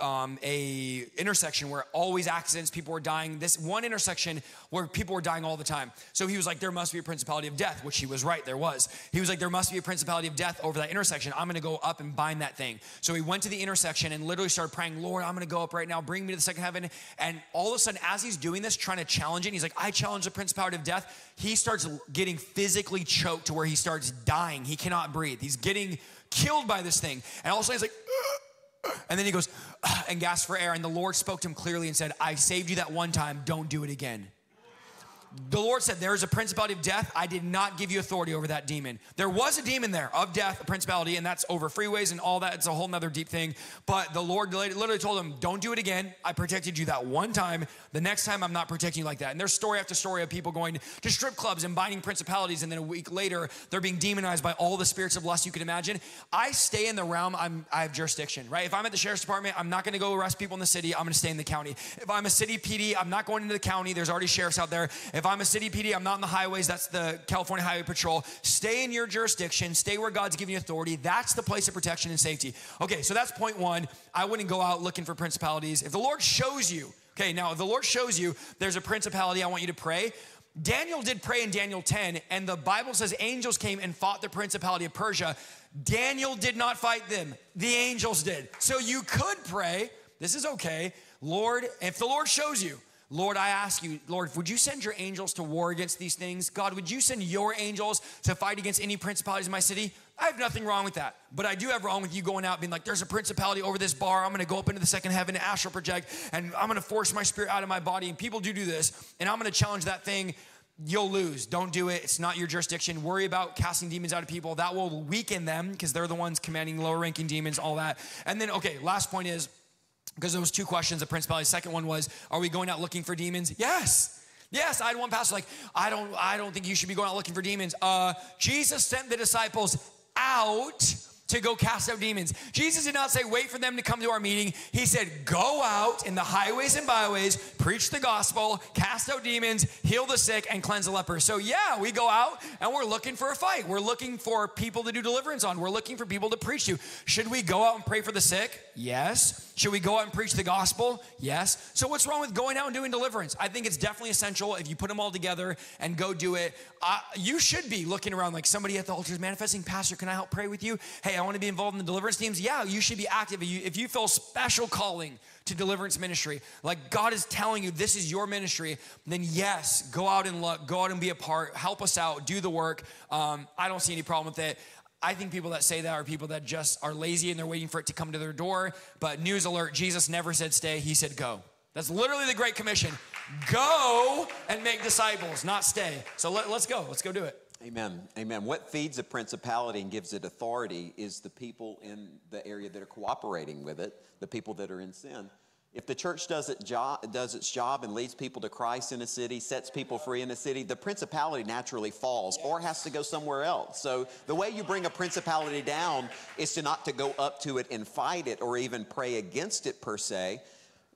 a, um, a intersection where always accidents, people were dying. This one intersection where people were dying all the time. So he was like, there must be a principality of death, which he was right, there was. He was like, there must be a principality of death over that intersection. I'm gonna go up and bind that thing. So he went to the intersection and literally started praying, Lord, I'm gonna go up right now, bring me to the second heaven. And all of a sudden, as he's doing this, trying to challenge it, he's like, I challenge the principality of death. He starts getting physically choked to where he starts dying. He cannot breathe. He's getting killed by this thing. And all of a sudden he's like, ugh. And then he goes, ugh, and gasps for air. And the Lord spoke to him clearly and said, I saved you that one time, don't do it again. The Lord said, there is a principality of death. I did not give you authority over that demon. There was a demon there of death, a principality, and that's over freeways and all that. It's a whole nother deep thing. But the Lord literally told him, don't do it again. I protected you that one time. The next time I'm not protecting you like that. And there's story after story of people going to strip clubs and binding principalities. And then a week later, they're being demonized by all the spirits of lust you can imagine. I stay in the realm. I'm, I have jurisdiction, right? If I'm at the sheriff's department, I'm not going to go arrest people in the city. I'm going to stay in the county. If I'm a city P D, I'm not going into the county. There's already sheriffs out there. If I'm a city P D, I'm not on the highways. That's the California Highway Patrol. Stay in your jurisdiction. Stay where God's giving you authority. That's the place of protection and safety. Okay, so that's point one. I wouldn't go out looking for principalities. If the Lord shows you, okay, now if the Lord shows you there's a principality, I want you to pray. Daniel did pray in Daniel ten, and the Bible says angels came and fought the principality of Persia. Daniel did not fight them. The angels did. So you could pray. This is okay. Lord, if the Lord shows you, Lord, I ask you, Lord, would you send your angels to war against these things? God, would you send your angels to fight against any principalities in my city? I have nothing wrong with that, but I do have wrong with you going out being like, there's a principality over this bar. I'm going to go up into the second heaven to astral project, and I'm going to force my spirit out of my body. And people do do this, and I'm going to challenge that thing. You'll lose. Don't do it. It's not your jurisdiction. Worry about casting demons out of people. That will weaken them because they're the ones commanding lower-ranking demons, all that. And then, okay, last point is, because there was two questions, the principality. The second one was, are we going out looking for demons? Yes. Yes, I had one pastor like, I don't, I don't think you should be going out looking for demons. Uh, Jesus sent the disciples out to go cast out demons. Jesus did not say, wait for them to come to our meeting. He said, go out in the highways and byways, preach the gospel, cast out demons, heal the sick, and cleanse the leper. So yeah, we go out and we're looking for a fight. We're looking for people to do deliverance on. We're looking for people to preach to. Should we go out and pray for the sick? Yes. Should we go out and preach the gospel? Yes. So what's wrong with going out and doing deliverance? I think it's definitely essential if you put them all together and go do it. Uh, you should be looking around like somebody at the altar is manifesting. Pastor, can I help pray with you? Hey, I want to be involved in the deliverance teams. Yeah, you should be active. If you, if you feel special calling to deliverance ministry, like God is telling you this is your ministry, then yes, go out and look, go out and be a part, help us out, do the work. Um, I don't see any problem with it. I think people that say that are people that just are lazy and they're waiting for it to come to their door. But news alert, Jesus never said stay, he said go. That's literally the Great Commission. Go and make disciples, not stay. So let, let's go, let's go do it. Amen, amen. What feeds a principality and gives it authority is the people in the area that are cooperating with it, the people that are in sin. If the church does its job, does its job and leads people to Christ in a city, sets people free in a city, the principality naturally falls or has to go somewhere else. So the way you bring a principality down is to not to go up to it and fight it or even pray against it per se.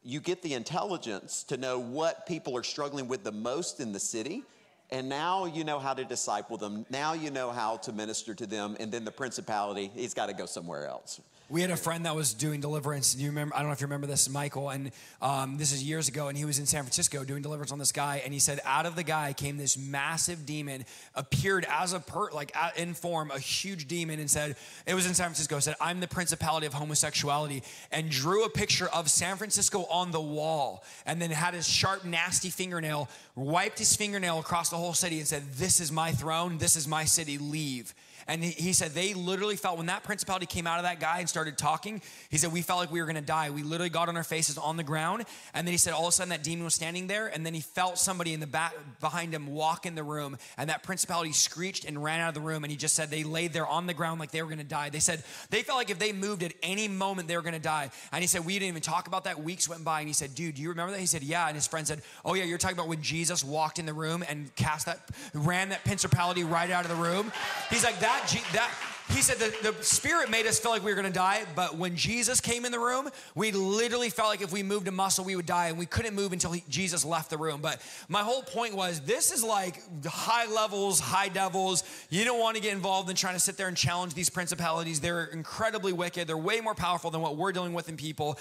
You get the intelligence to know what people are struggling with the most in the city. And now you know how to disciple them. Now you know how to minister to them. And then the principality, he's got to go somewhere else. We had a friend that was doing deliverance. Do you remember? I don't know if you remember this, Michael. And um, this is years ago, and he was in San Francisco doing deliverance on this guy. And he said, out of the guy came this massive demon, appeared as a per, like in form, a huge demon, and said, it was in San Francisco. Said, I'm the principality of homosexuality, and drew a picture of San Francisco on the wall, and then had his sharp, nasty fingernail, wiped his fingernail across the whole city, and said, this is my throne. This is my city. Leave. And he said they literally felt, when that principality came out of that guy and started talking, he said, we felt like we were going to die. We literally got on our faces on the ground. And then he said, all of a sudden that demon was standing there. And then he felt somebody in the back behind him walk in the room. And that principality screeched and ran out of the room. And he just said they laid there on the ground like they were going to die. They said they felt like if they moved at any moment, they were going to die. And he said, we didn't even talk about that. Weeks went by. And he said, dude, do you remember that? He said, yeah. And his friend said, oh yeah, you're talking about when Jesus walked in the room and cast that, ran that principality right out of the room. He's like, that. That, that, he said the, the spirit made us feel like we were going to die, but when Jesus came in the room, we literally felt like if we moved a muscle, we would die, and we couldn't move until he, Jesus left the room. But my whole point was, this is like high levels, high devils. You don't want to get involved in trying to sit there and challenge these principalities. They're incredibly wicked. They're way more powerful than what we're dealing with in people.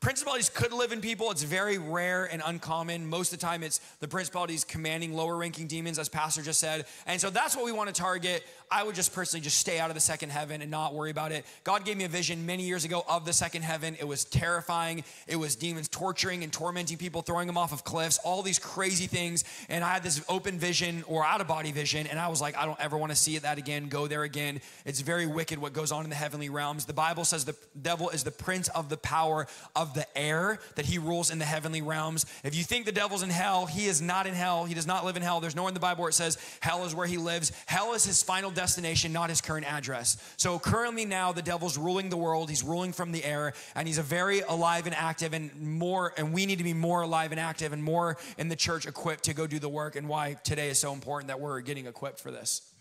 Principalities could live in people. It's very rare and uncommon. Most of the time, it's the principalities commanding lower-ranking demons, as Pastor just said. And so that's what we want to target. I would just personally just stay out of the second heaven and not worry about it. God gave me a vision many years ago of the second heaven. It was terrifying. It was demons torturing and tormenting people, throwing them off of cliffs, all these crazy things. And I had this open vision or out-of-body vision, and I was like, I don't ever want to see that again, go there again. It's very wicked what goes on in the heavenly realms. The Bible says the devil is the prince of the power of the air, that he rules in the heavenly realms. If you think the devil's in hell, he is not in hell. He does not live in hell. There's nowhere in the Bible where it says hell is where he lives. Hell is his final destination, not his current address. So currently now the devil's ruling the world. He's ruling from the air, and he's a very alive and active and more, and we need to be more alive and active and more in the church equipped to go do the work, and why today is so important that we're getting equipped for this.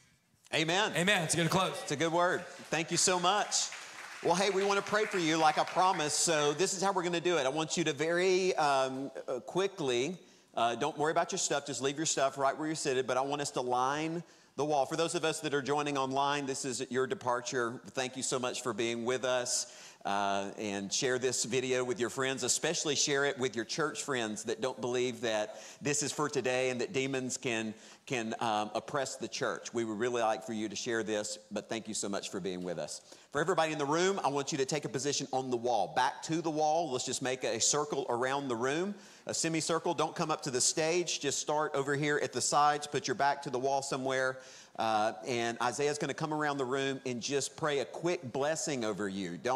Amen. Amen. It's a good close. It's a good word. Thank you so much. Well, hey, we want to pray for you like I promised, so this is how we're going to do it. I want you to very um, quickly, uh, don't worry about your stuff, just leave your stuff right where you're sitting, but I want us to line the wall. For those of us that are joining online, this is your departure. Thank you so much for being with us, uh, and share this video with your friends, especially share it with your church friends that don't believe that this is for today and that demons can, can um, oppress the church. We would really like for you to share this, but thank you so much for being with us. For everybody in the room, I want you to take a position on the wall, back to the wall. Let's just make a circle around the room, a semicircle. Don't come up to the stage. Just start over here at the sides. Put your back to the wall somewhere. Uh, and Isaiah's going to come around the room and just pray a quick blessing over you. Don't